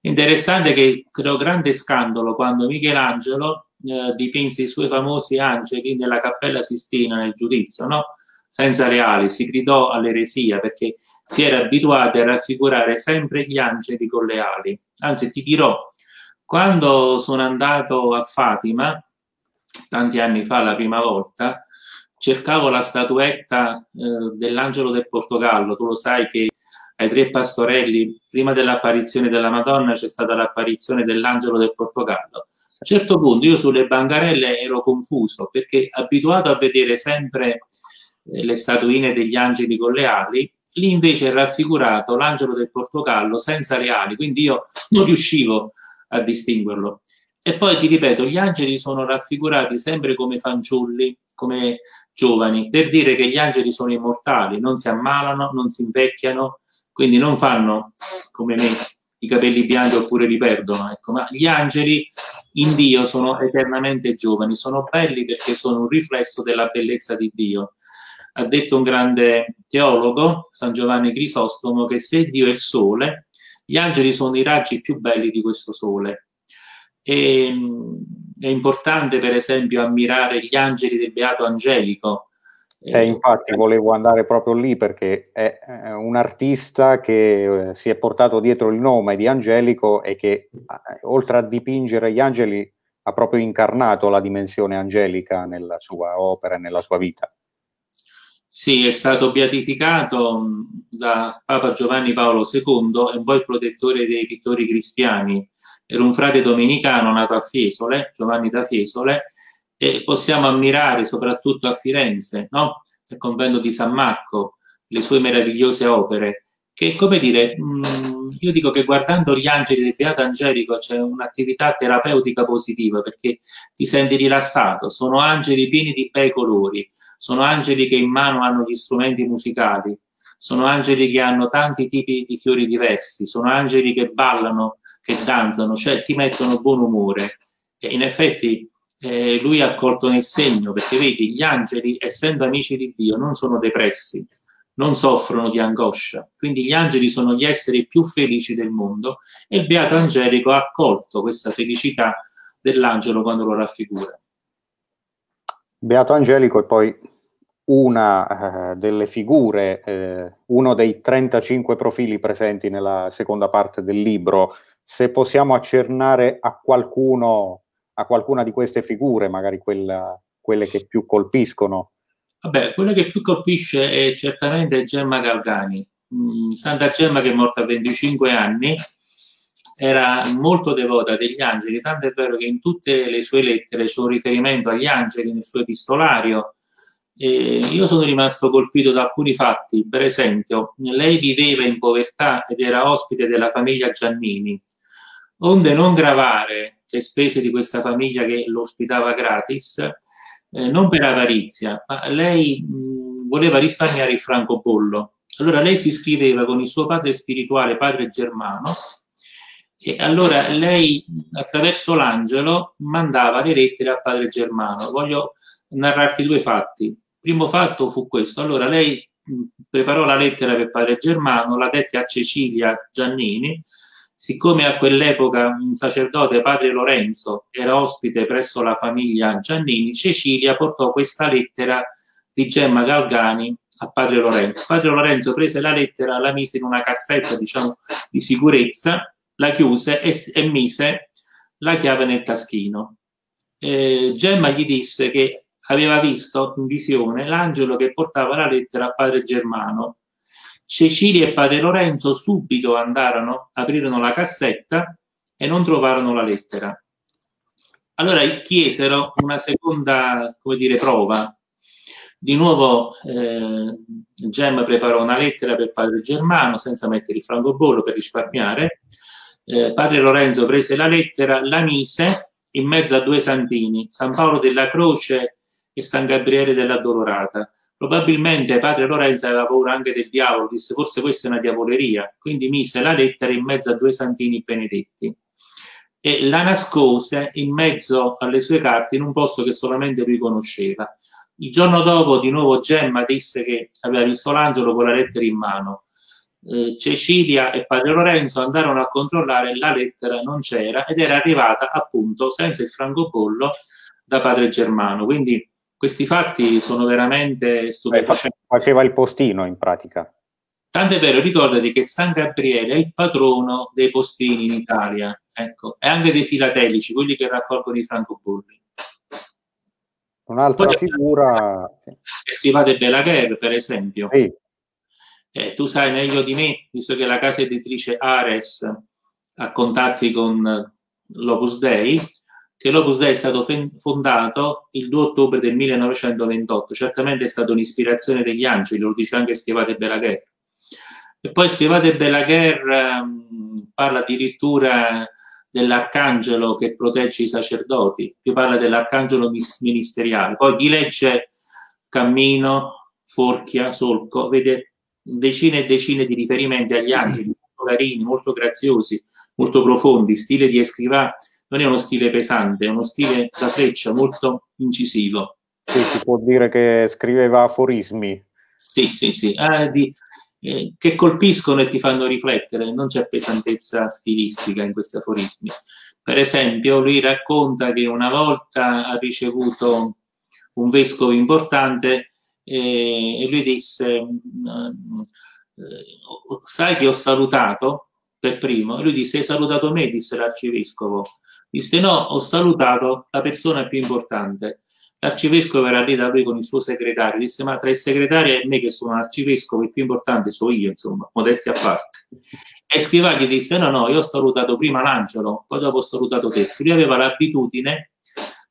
Interessante che creò grande scandalo quando Michelangelo dipinse i suoi famosi angeli nella Cappella Sistina nel Giudizio, no? Senza le ali, si gridò all'eresia perché si era abituati a raffigurare sempre gli angeli con le ali. Anzi, ti dirò, quando sono andato a Fatima, tanti anni fa la prima volta, cercavo la statuetta dell'angelo del Portogallo. Tu lo sai che ai tre pastorelli, prima dell'apparizione della Madonna, c'è stata l'apparizione dell'angelo del Portogallo. A un certo punto io sulle bancarelle ero confuso, perché abituato a vedere sempre le statuine degli angeli con le ali, lì invece è raffigurato l'angelo del Portogallo senza le ali, quindi io non riuscivo a distinguerlo. E poi ti ripeto, gli angeli sono raffigurati sempre come fanciulli, come giovani, per dire che gli angeli sono immortali, non si ammalano, non si invecchiano, quindi non fanno come me i capelli bianchi oppure li perdono, ecco. Ma gli angeli in Dio sono eternamente giovani, sono belli perché sono un riflesso della bellezza di Dio. ha detto un grande teologo, San Giovanni Crisostomo, che se Dio è il sole, gli angeli sono i raggi più belli di questo sole. E, è importante, per esempio, ammirare gli angeli del Beato Angelico. Infatti volevo andare proprio lì, perché è un artista che si è portato dietro il nome di Angelico e che, oltre a dipingere gli angeli, ha proprio incarnato la dimensione angelica nella sua opera e nella sua vita. Sì, è stato beatificato da Papa Giovanni Paolo II, e un po' il protettore dei pittori cristiani. Era un frate domenicano nato a Fiesole, Giovanni da Fiesole, e possiamo ammirare soprattutto a Firenze, no? Nel convento di San Marco, le sue meravigliose opere, che, come dire, io dico che guardando gli angeli del Beato Angelico c'è un'attività terapeutica positiva, perché ti senti rilassato. Sono angeli pieni di bei colori, sono angeli che in mano hanno gli strumenti musicali, sono angeli che hanno tanti tipi di fiori diversi, sono angeli che ballano, che danzano, cioè ti mettono buon umore. E in effetti lui ha colto nel segno, perché vedi, gli angeli, essendo amici di Dio, non sono depressi, non soffrono di angoscia, quindi gli angeli sono gli esseri più felici del mondo, e il Beato Angelico ha colto questa felicità dell'angelo quando lo raffigura. Beato Angelico è poi una delle figure, uno dei 35 profili presenti nella seconda parte del libro. Se possiamo accennare a qualcuno, a qualcuna di queste figure, magari quelle che più colpiscono. Vabbè, quella che più colpisce è certamente Gemma Galgani. Santa Gemma, che è morta a 25 anni, era molto devota degli angeli, tanto è vero che in tutte le sue lettere c'è un riferimento agli angeli nel suo epistolario. Io sono rimasto colpito da alcuni fatti. Per esempio, lei viveva in povertà ed era ospite della famiglia Giannini. Onde non gravare le spese di questa famiglia che lo ospitava gratis, non per avarizia, ma lei voleva risparmiare il francobollo. Allora lei si iscriveva con il suo padre spirituale, padre Germano, e allora lei attraverso l'angelo mandava le lettere a padre Germano. Voglio narrarti due fatti. Il primo fatto fu questo: allora lei preparò la lettera per padre Germano, la dette a Cecilia Giannini. Siccome a quell'epoca un sacerdote, padre Lorenzo, era ospite presso la famiglia Giannini, Cecilia portò questa lettera di Gemma Galgani a padre Lorenzo. Padre Lorenzo prese la lettera, la mise in una cassetta, diciamo, di sicurezza, la chiuse e mise la chiave nel taschino. Gemma gli disse che aveva visto in visione l'angelo che portava la lettera a padre Germano. Cecilia e padre Lorenzo subito andarono, aprirono la cassetta e non trovarono la lettera. Allora chiesero una seconda, come dire, prova. Di nuovo Gemma preparò una lettera per padre Germano senza mettere il francobollo, per risparmiare. Padre Lorenzo prese la lettera, la mise in mezzo a due santini, San Paolo della Croce e San Gabriele della Dolorata. Probabilmente padre Lorenzo aveva paura anche del diavolo, disse forse questa è una diavoleria, quindi mise la lettera in mezzo a due santini benedetti e la nascose in mezzo alle sue carte in un posto che solamente lui conosceva. Il giorno dopo di nuovo Gemma disse che aveva visto l'angelo con la lettera in mano. Cecilia e padre Lorenzo andarono a controllare, la lettera non c'era ed era arrivata appunto senza il francobollo da padre Germano. Quindi questi fatti sono veramente stupefacenti. Faceva il postino in pratica. Tant'è vero, ricordati che San Gabriele è il patrono dei postini in Italia, ecco, e anche dei filatelici, quelli che raccolgono i francobolli. Un'altra figura... Scrivate Belaguer, per esempio. Sì. Tu sai meglio di me, visto che la casa editrice Ares ha contatti con l'Opus Dei, che l'Opus Dei è stato fondato il 2 ottobre del 1928, certamente è stata un'ispirazione degli angeli, lo dice anche Scrivate Belaguer. E poi Scrivate Belaguer parla addirittura dell'arcangelo che protegge i sacerdoti, che parla dell'arcangelo ministeriale. Poi chi legge Cammino, Forchia, Solco, vede decine e decine di riferimenti agli angeli, molto carini, molto graziosi, molto profondi. Stile di Escrivà non è uno stile pesante, è uno stile da freccia, molto incisivo. Sì, si può dire che scriveva aforismi. Sì, che colpiscono e ti fanno riflettere, non c'è pesantezza stilistica in questi aforismi. Per esempio, lui racconta che una volta ha ricevuto un vescovo importante e lui disse: sai che ho salutato per primo? E lui disse: hai salutato me? Disse l'arcivescovo. Disse: no, ho salutato la persona più importante. L'arcivescovo era lì da lui con il suo segretario, disse: ma tra il segretario e me che sono l'arcivescovo, il più importante sono io, insomma, modestia a parte. E Scrivagli disse: no, io ho salutato prima l'angelo, poi dopo ho salutato te. Lui aveva l'abitudine,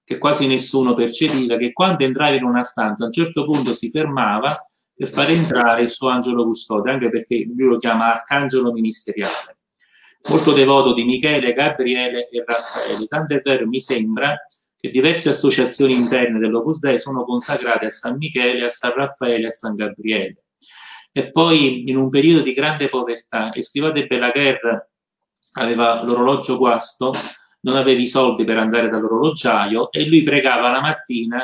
che quasi nessuno percepiva, che quando entrava in una stanza a un certo punto si fermava per far entrare il suo angelo custode, anche perché lui lo chiama arcangelo ministeriale. Molto devoto di Michele, Gabriele e Raffaele, tant'è vero, mi sembra, che diverse associazioni interne dell'Opus Dei sono consacrate a San Michele, a San Raffaele, a San Gabriele. E poi, in un periodo di grande povertà, e Scrivagli Belaguer aveva l'orologio guasto, non aveva i soldi per andare dall'orologiaio, e lui pregava la mattina,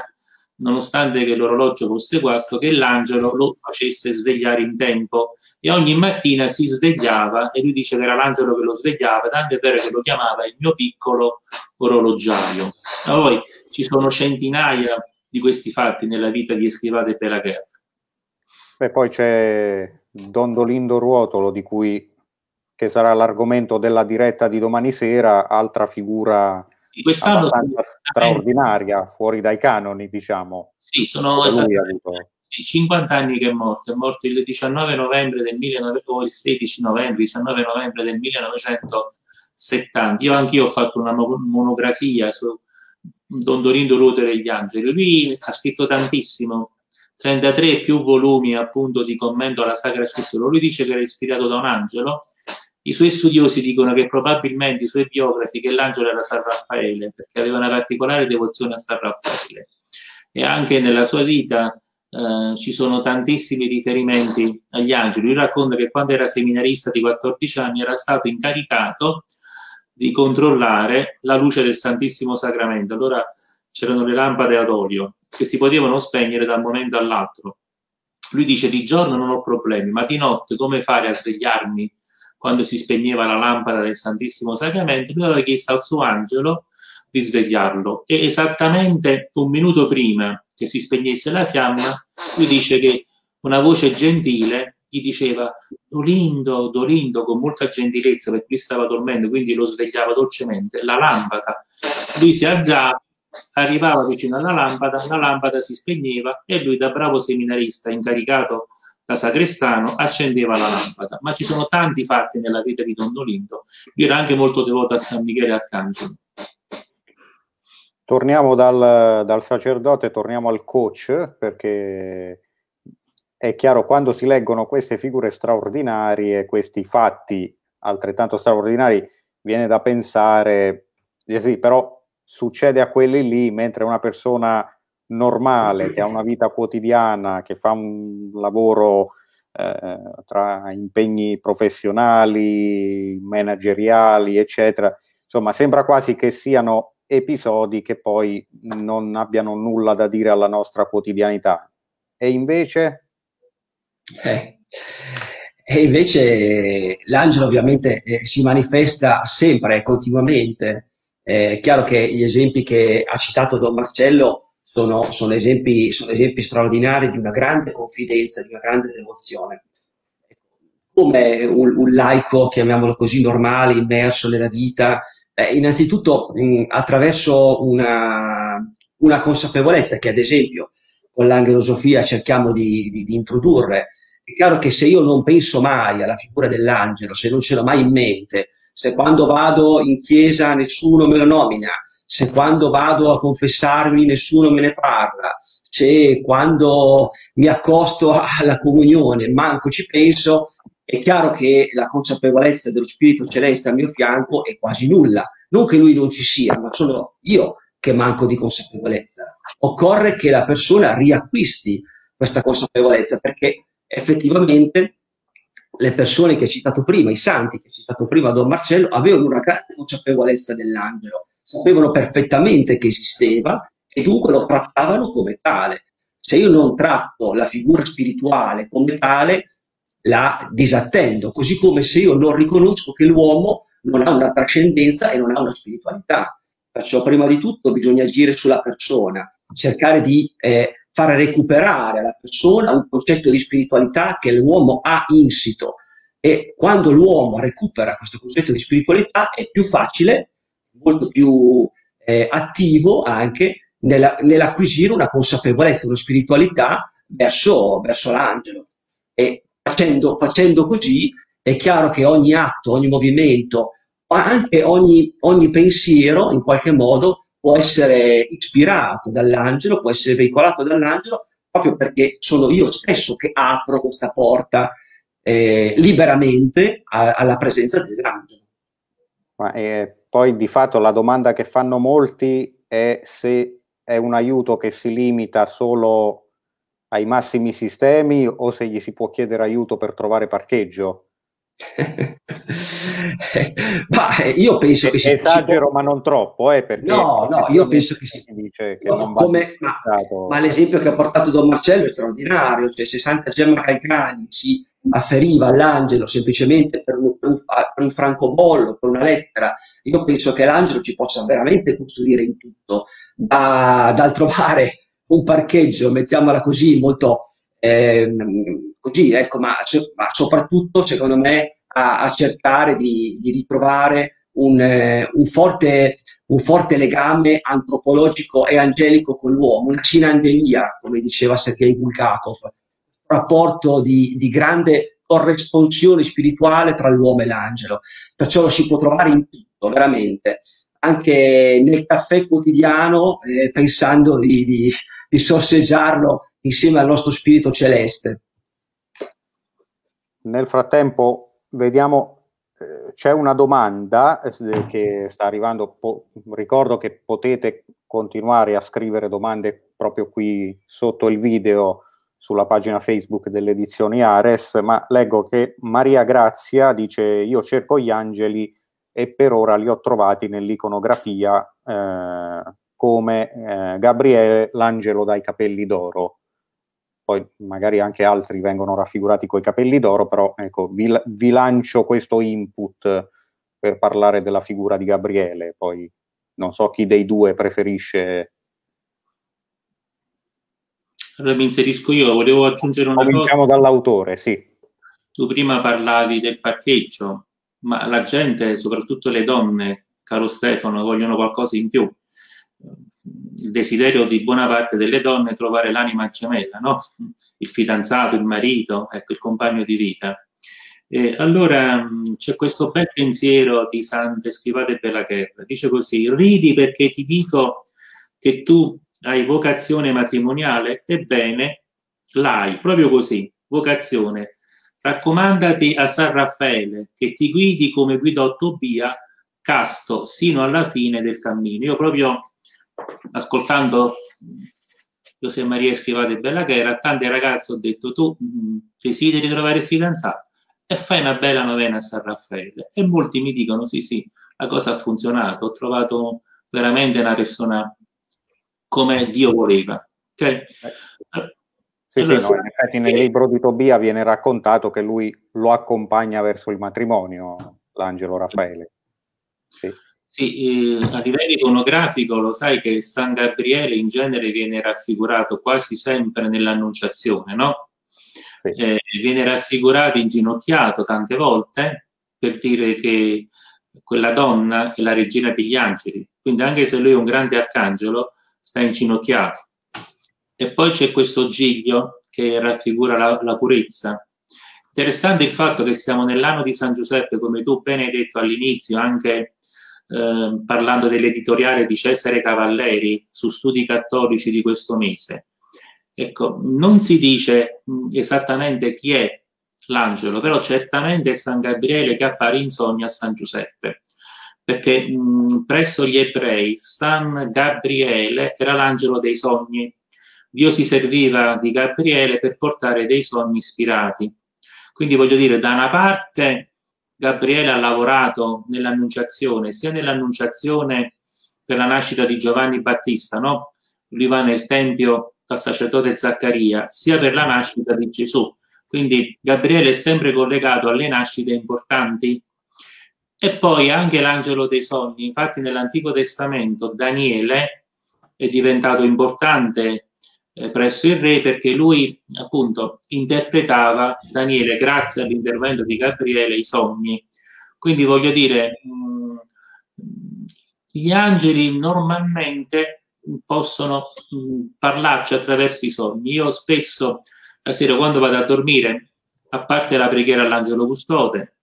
nonostante che l'orologio fosse guasto, che l'angelo lo facesse svegliare in tempo. E ogni mattina si svegliava, e lui dice che era l'angelo che lo svegliava, tanto è vero che lo chiamava il mio piccolo orologiaio. Ma poi ci sono centinaia di questi fatti nella vita di Escrivate Belaguer. E poi c'è Don Dolindo Ruotolo, di cui che sarà l'argomento della diretta di domani sera, altra figura quest'anno straordinaria, fuori dai canoni, diciamo. Sì, sono esattamente 50 anni che è morto il 19 novembre del 1900, o il 16 novembre, 19 novembre del 1970. Anch'io ho fatto una monografia su Don Dolindo Ruotolo e gli angeli. Lui ha scritto tantissimo, 33 più volumi appunto di commento alla Sacra Scrittura. Lui dice che era ispirato da un angelo. I suoi studiosi dicono che probabilmente i suoi biografi che l'angelo era San Raffaele, perché aveva una particolare devozione a San Raffaele. E anche nella sua vita ci sono tantissimi riferimenti agli angeli. Lui racconta che quando era seminarista di 14 anni era stato incaricato di controllare la luce del Santissimo Sacramento. Allora c'erano le lampade ad olio che si potevano spegnere da un momento all'altro. Lui dice: di giorno non ho problemi, ma di notte come fare a svegliarmi quando si spegneva la lampada del Santissimo Sacramento? Lui aveva chiesto al suo angelo di svegliarlo, e esattamente un minuto prima che si spegnesse la fiamma, lui dice che una voce gentile gli diceva: Dolindo, Dolindo, con molta gentilezza, perché lui stava dormendo, quindi lo svegliava dolcemente, la lampada. Lui si alzava, arrivava vicino alla lampada, la lampada si spegneva e lui, da bravo seminarista incaricato da sagrestano, accendeva la lampada. Ma ci sono tanti fatti nella vita di Don Dolindo. Lui era anche molto devoto a San Michele Arcangelo. Torniamo dal sacerdote, torniamo al coach, perché è chiaro, quando si leggono queste figure straordinarie, questi fatti altrettanto straordinari, viene da pensare, sì, però succede a quelli lì, mentre una persona normale, che ha una vita quotidiana, che fa un lavoro tra impegni professionali, manageriali, eccetera, insomma, sembra quasi che siano episodi che poi non abbiano nulla da dire alla nostra quotidianità. E invece? E invece l'angelo ovviamente si manifesta sempre, continuamente. È chiaro che gli esempi che ha citato Don Marcello sono esempi straordinari di una grande confidenza, di una grande devozione. Come un laico, chiamiamolo così, normale, immerso nella vita, innanzitutto attraverso una consapevolezza che, ad esempio, con l'angelosofia cerchiamo di introdurre. È chiaro che se io non penso mai alla figura dell'angelo, se non ce l'ho mai in mente, se quando vado in chiesa nessuno me lo nomina, se quando vado a confessarmi nessuno me ne parla, se quando mi accosto alla comunione manco ci penso, è chiaro che la consapevolezza dello Spirito Celeste al mio fianco è quasi nulla. Non che lui non ci sia, ma sono io che manco di consapevolezza. Occorre che la persona riacquisti questa consapevolezza, perché effettivamente le persone che hai citato prima, i santi che hai citato prima, Don Marcello, avevano una grande consapevolezza dell'angelo, sapevano perfettamente che esisteva e dunque lo trattavano come tale. se io non tratto la figura spirituale come tale, la disattendo, così come se io non riconosco che l'uomo non ha una trascendenza e non ha una spiritualità. Perciò prima di tutto bisogna agire sulla persona, cercare di far recuperare alla persona un concetto di spiritualità che l'uomo ha insito, e quando l'uomo recupera questo concetto di spiritualità è più facile, molto più attivo anche nell'acquisire una consapevolezza, una spiritualità verso l'angelo. E facendo così è chiaro che ogni atto, ogni movimento, anche ogni pensiero in qualche modo può essere ispirato dall'angelo, può essere veicolato dall'angelo, proprio perché sono io stesso che apro questa porta liberamente alla presenza dell'angelo. Ma poi di fatto la domanda che fanno molti è se è un aiuto che si limita solo ai massimi sistemi o se gli si può chiedere aiuto per trovare parcheggio. Ma io penso che sia esagero, ma non troppo, perché no, io penso che si dice che non va rispettato. Ma l'esempio che ha portato Don Marcello è straordinario, cioè se Santa Gemma Calcani si afferiva all'angelo semplicemente per un francobollo, per una lettera, io penso che l'angelo ci possa veramente costruire in tutto, dal trovare un parcheggio, mettiamola così, molto così, ecco, ma soprattutto secondo me a cercare di ritrovare un forte legame antropologico e angelico con l'uomo, una sinangelia, come diceva Sergei Bulgakov, rapporto di grande corresponsione spirituale tra l'uomo e l'angelo. Perciò lo si può trovare in tutto, veramente, anche nel caffè quotidiano, pensando di sorseggiarlo insieme al nostro spirito celeste. Nel frattempo vediamo, c'è una domanda che sta arrivando, ricordo che potete continuare a scrivere domande proprio qui sotto il video sulla pagina Facebook delle edizioni Ares, ma leggo che Maria Grazia dice: io cerco gli angeli e per ora li ho trovati nell'iconografia come Gabriele, l'angelo dai capelli d'oro. Poi magari anche altri vengono raffigurati coi capelli d'oro, però ecco, vi lancio questo input per parlare della figura di Gabriele, poi non so chi dei due preferisce. Allora mi inserisco io, volevo aggiungere una cosa. Cominciamo dall'autore, sì. Tu prima parlavi del parcheggio, ma la gente, soprattutto le donne, caro Stefano, vogliono qualcosa in più. Il desiderio di buona parte delle donne è trovare l'anima gemella, no? Il fidanzato, il marito, ecco, il compagno di vita. E allora c'è questo bel pensiero di Sante Schivate Belaguerra, dice così: ridi perché ti dico che tu hai vocazione matrimoniale? Ebbene, l'hai, proprio così, vocazione. Raccomandati a San Raffaele che ti guidi come guidò Tobia, casto sino alla fine del cammino. Io proprio ascoltando José Maria Schivate Belaguerra, a tante ragazze ho detto: tu desideri trovare il fidanzato e fai una bella novena a San Raffaele. E molti mi dicono sì, la cosa ha funzionato, ho trovato veramente una persona come Dio voleva. Okay? Allora, sì, no, in effetti nel libro di Tobia viene raccontato che lui lo accompagna verso il matrimonio, l'angelo Raffaele. Sì. Sì, a livello iconografico lo sai che San Gabriele in genere viene raffigurato quasi sempre nell'Annunciazione, no? Sì. Viene raffigurato inginocchiato tante volte, per dire che quella donna è la regina degli angeli, quindi anche se lui è un grande arcangelo sta inginocchiato. E poi c'è questo giglio che raffigura la purezza. Interessante il fatto che siamo nell'anno di San Giuseppe, come tu bene hai detto all'inizio, anche parlando dell'editoriale di Cesare Cavalleri su studi cattolici di questo mese. Ecco, non si dice esattamente chi è l'angelo, però certamente è San Gabriele che appare in sogno a San Giuseppe, perché presso gli ebrei San Gabriele era l'angelo dei sogni. Dio si serviva di Gabriele per portare dei sogni ispirati. Quindi voglio dire, da una parte Gabriele ha lavorato nell'Annunciazione, sia nell'Annunciazione per la nascita di Giovanni Battista, no? Lui va nel Tempio dal sacerdote Zaccaria, sia per la nascita di Gesù. Quindi Gabriele è sempre collegato alle nascite importanti. E poi anche l'angelo dei sogni, infatti nell'Antico Testamento Daniele è diventato importante presso il re perché lui appunto interpretava, Daniele, grazie all'intervento di Gabriele, i sogni. Quindi voglio dire, gli angeli normalmente possono parlarci attraverso i sogni. Io spesso la sera quando vado a dormire, a parte la preghiera all'angelo custode,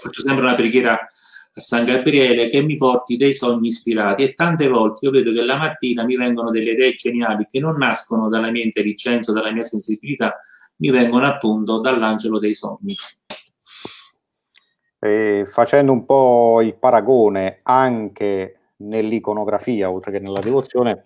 faccio sempre una preghiera a San Gabriele che mi porti dei sogni ispirati, e tante volte io vedo che la mattina mi vengono delle idee geniali che non nascono dalla mia intelligenza, dalla mia sensibilità, mi vengono appunto dall'angelo dei sogni. Facendo un po' il paragone anche nell'iconografia oltre che nella devozione,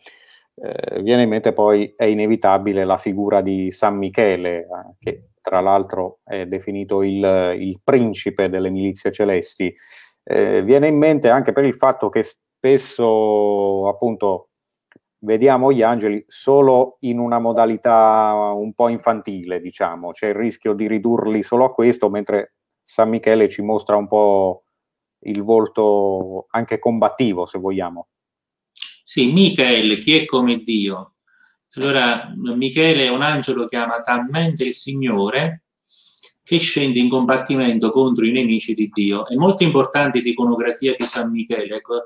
viene in mente poi, è inevitabile, la figura di San Michele, che tra l'altro è definito il principe delle milizie celesti. Viene in mente anche per il fatto che spesso appunto vediamo gli angeli solo in una modalità un po' infantile, diciamo, c'è il rischio di ridurli solo a questo, mentre San Michele ci mostra un po' il volto anche combattivo, se vogliamo. Sì, Michele, chi è come Dio? Allora, Michele è un angelo che ama talmente il Signore che scende in combattimento contro i nemici di Dio. È molto importante l'iconografia di San Michele. Ecco,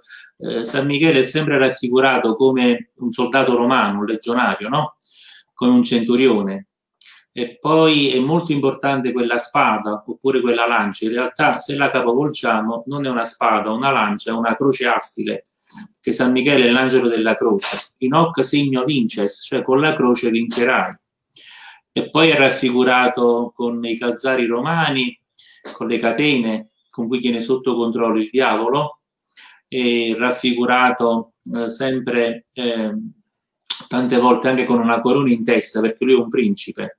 San Michele è sempre raffigurato come un soldato romano, un legionario, no? Con un centurione. E poi è molto importante quella spada, oppure quella lancia. In realtà, se la capovolgiamo, non è una spada, una lancia, è una croce astile, che San Michele è l'angelo della croce. Inoc signo vinces, cioè con la croce vincerai. E poi è raffigurato con i calzari romani, con le catene con cui tiene sotto controllo il diavolo, è raffigurato sempre tante volte anche con una corona in testa, perché lui è un principe.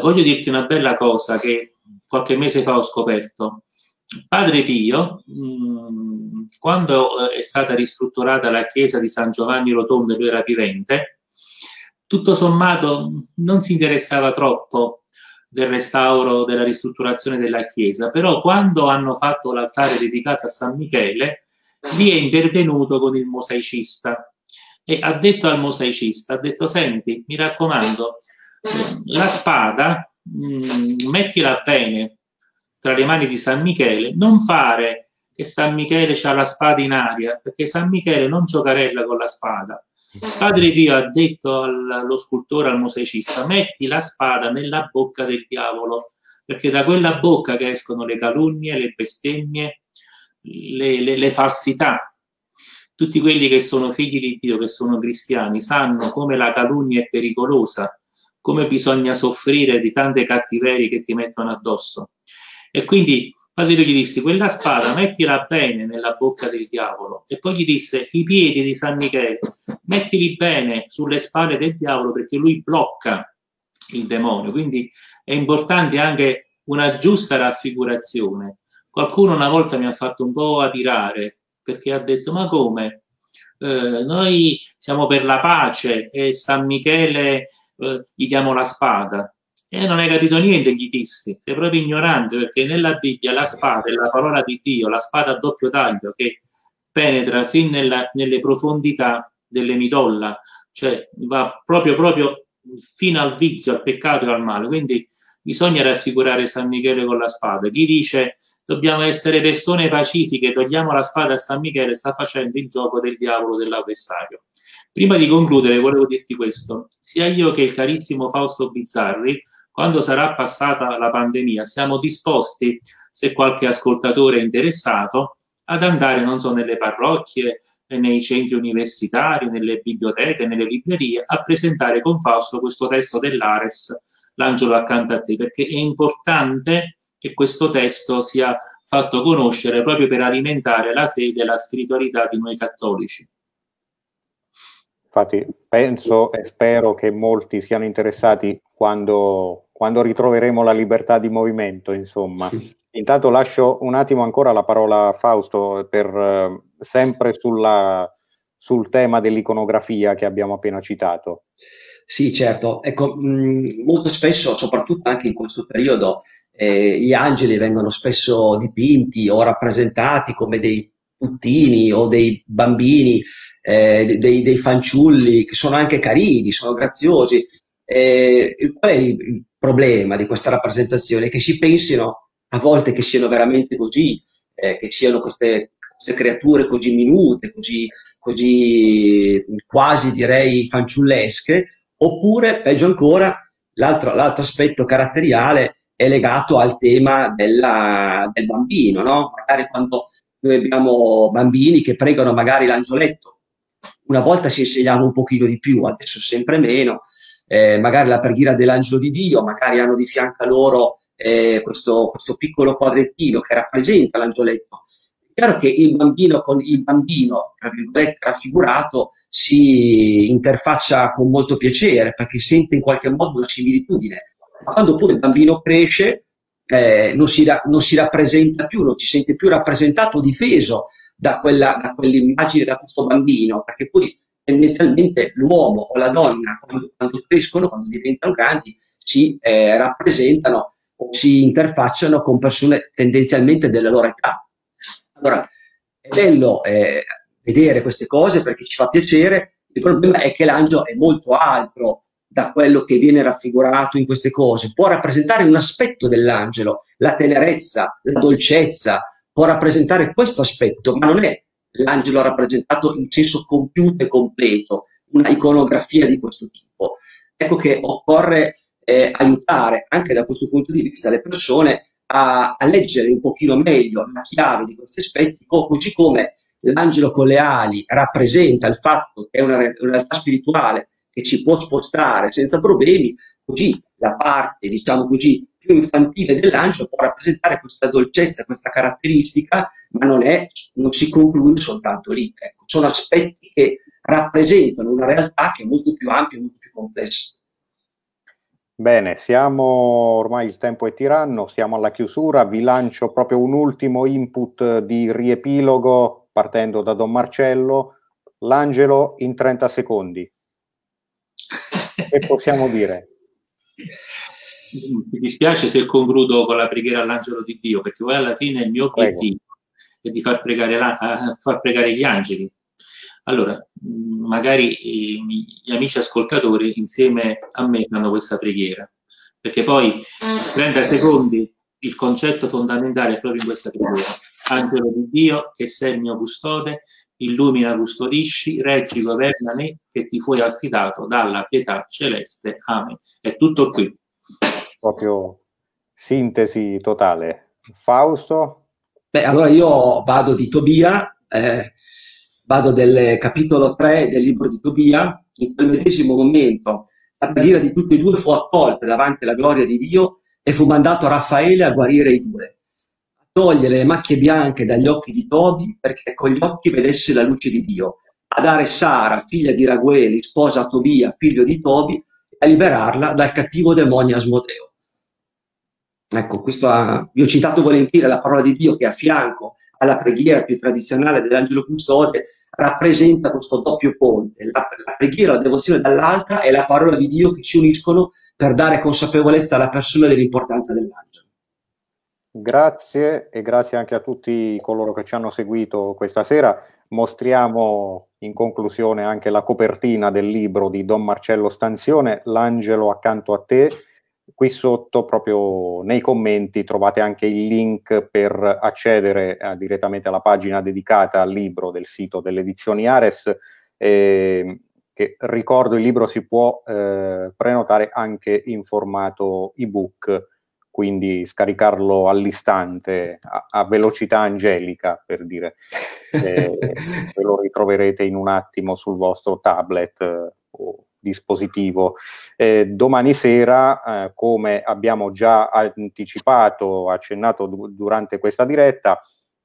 Voglio dirti una bella cosa che qualche mese fa ho scoperto. Padre Pio, quando è stata ristrutturata la chiesa di San Giovanni Rotondo, lui era vivente, tutto sommato non si interessava troppo del restauro, della ristrutturazione della chiesa, però quando hanno fatto l'altare dedicato a San Michele, lì è intervenuto con il mosaicista e ha detto al mosaicista, ha detto: senti, mi raccomando, la spada mettila bene tra le mani di San Michele, non fare che San Michele ha la spada in aria, perché San Michele non giocarella con la spada. Padre Pio ha detto allo scultore, al mosaicista: metti la spada nella bocca del diavolo, perché da quella bocca che escono le calunnie, le bestemmie, le falsità. Tutti quelli che sono figli di Dio, che sono cristiani, sanno come la calunnia è pericolosa, come bisogna soffrire di tante cattiverie che ti mettono addosso. E quindi Padre Pio gli disse: quella spada mettila bene nella bocca del diavolo. E poi gli disse: i piedi di San Michele mettili bene sulle spalle del diavolo, perché lui blocca il demonio. Quindi è importante anche una giusta raffigurazione. Qualcuno una volta mi ha fatto un po' attirare, perché ha detto: ma come? Noi siamo per la pace e San Michele gli diamo la spada. E non hai capito niente, gli dissi, sei proprio ignorante, perché nella Bibbia la spada è la parola di Dio, la spada a doppio taglio che penetra fin nelle profondità delle midolla, cioè va proprio fino al vizio, al peccato e al male. Quindi bisogna raffigurare San Michele con la spada. Chi dice dobbiamo essere persone pacifiche, togliamo la spada a San Michele, sta facendo il gioco del diavolo, dell'avversario. Prima di concludere volevo dirti questo: sia io che il carissimo Fausto Bizzarri, quando sarà passata la pandemia, siamo disposti, se qualche ascoltatore è interessato, ad andare, non so, nelle parrocchie, nei centri universitari, nelle biblioteche, nelle librerie, a presentare con Fausto questo testo dell'Ares, L'angelo accanto a te, perché è importante che questo testo sia fatto conoscere proprio per alimentare la fede e la spiritualità di noi cattolici. Infatti penso e spero che molti siano interessati quando ritroveremo la libertà di movimento, insomma. Intanto lascio un attimo ancora la parola a Fausto per sempre sul tema dell'iconografia che abbiamo appena citato. Sì, certo. Ecco, molto spesso, soprattutto anche in questo periodo, gli angeli vengono spesso dipinti o rappresentati come dei puttini o dei bambini, dei fanciulli, che sono anche carini, sono graziosi. Qual è il problema di questa rappresentazione? Che si pensino a volte che siano veramente così, che siano queste creature così minute, così quasi direi fanciullesche, oppure peggio ancora l'altro aspetto caratteriale è legato al tema del bambino, no? Magari quando noi abbiamo bambini che pregano magari l'angioletto, una volta si insegnava un pochino di più, adesso sempre meno, magari la preghiera dell'angelo di Dio, magari hanno di fianco a loro questo piccolo quadrettino che rappresenta l'angioletto. È chiaro che il bambino, tra virgolette, raffigurato, si interfaccia con molto piacere perché sente in qualche modo una similitudine. Ma quando poi il bambino cresce non si rappresenta più, non si sente più rappresentato o difeso da quell'immagine, da questo bambino, perché poi tendenzialmente l'uomo o la donna, quando crescono, quando diventano grandi, si rappresentano o si interfacciano con persone tendenzialmente della loro età. Allora, è bello vedere queste cose perché ci fa piacere, il problema è che l'angelo è molto altro da quello che viene raffigurato in queste cose. Può rappresentare un aspetto dell'angelo, la tenerezza, la dolcezza, può rappresentare questo aspetto, ma non è l'angelo rappresentato in senso compiuto e completo, una iconografia di questo tipo. Ecco che occorre aiutare anche da questo punto di vista le persone a leggere un pochino meglio la chiave di questi aspetti, così come l'angelo con le ali rappresenta il fatto che è una realtà spirituale che ci può spostare senza problemi, così la parte, diciamo così, più infantile dell'angelo può rappresentare questa dolcezza, questa caratteristica, ma non si conclude soltanto lì. Ecco, sono aspetti che rappresentano una realtà che è molto più ampia e molto più complessa. Bene, ormai il tempo è tiranno, siamo alla chiusura, vi lancio proprio un ultimo input di riepilogo partendo da Don Marcello, l'angelo in 30 secondi. Che possiamo dire? Mi dispiace se concludo con la preghiera all'angelo di Dio, perché poi alla fine il mio obiettivo è di far pregare gli angeli. Allora, magari gli amici ascoltatori insieme a me fanno questa preghiera, perché poi 30 secondi il concetto fondamentale è proprio in questa preghiera. Angelo di Dio, che sei il mio custode, illumina, custodisci, reggi, governa me, che ti fui affidato dalla pietà celeste. Amen. È tutto qui. Proprio sintesi totale. Fausto? Beh, allora io vado di Tobia, vado del capitolo 3 del libro di Tobia. In quel medesimo momento la preghiera di tutti e due fu accolta davanti alla gloria di Dio e fu mandato Raffaele a guarire i due, a togliere le macchie bianche dagli occhi di Tobi perché con gli occhi vedesse la luce di Dio, a dare Sara, figlia di Ragueli, sposa a Tobia, figlio di Tobi, a liberarla dal cattivo demonio Asmodeo. Ecco, vi ho citato volentieri la parola di Dio che a fianco alla preghiera più tradizionale dell'angelo custode rappresenta questo doppio ponte, la preghiera, la devozione dall'altra e la parola di Dio che ci uniscono per dare consapevolezza alla persona dell'importanza dell'angelo. Grazie, e grazie anche a tutti coloro che ci hanno seguito questa sera. Mostriamo in conclusione anche la copertina del libro di Don Marcello Stanzione, L'angelo accanto a te. Qui sotto, proprio nei commenti, trovate anche il link per accedere direttamente alla pagina dedicata al libro del sito delle edizioni Ares, che ricordo il libro si può prenotare anche in formato ebook, quindi scaricarlo all'istante, a velocità angelica, per dire. Ve lo ritroverete in un attimo sul vostro tablet o dispositivo. Domani sera, come abbiamo già anticipato, accennato durante questa diretta,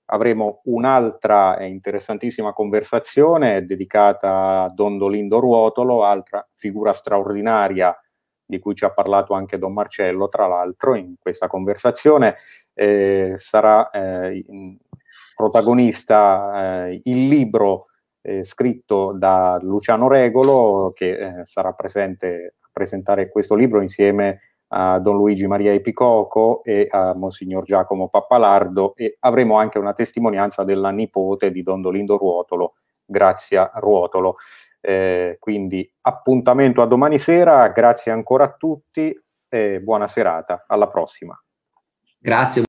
avremo un'altra interessantissima conversazione dedicata a Don Dolindo Ruotolo, altra figura straordinaria di cui ci ha parlato anche Don Marcello, tra l'altro, in questa conversazione. Sarà protagonista il libro scritto da Luciano Regolo, che sarà presente a presentare questo libro insieme a Don Luigi Maria Epicoco e a Monsignor Giacomo Pappalardo, e avremo anche una testimonianza della nipote di Don Dolindo Ruotolo, Grazia Ruotolo. Quindi appuntamento a domani sera, grazie ancora a tutti e buona serata, alla prossima. Grazie.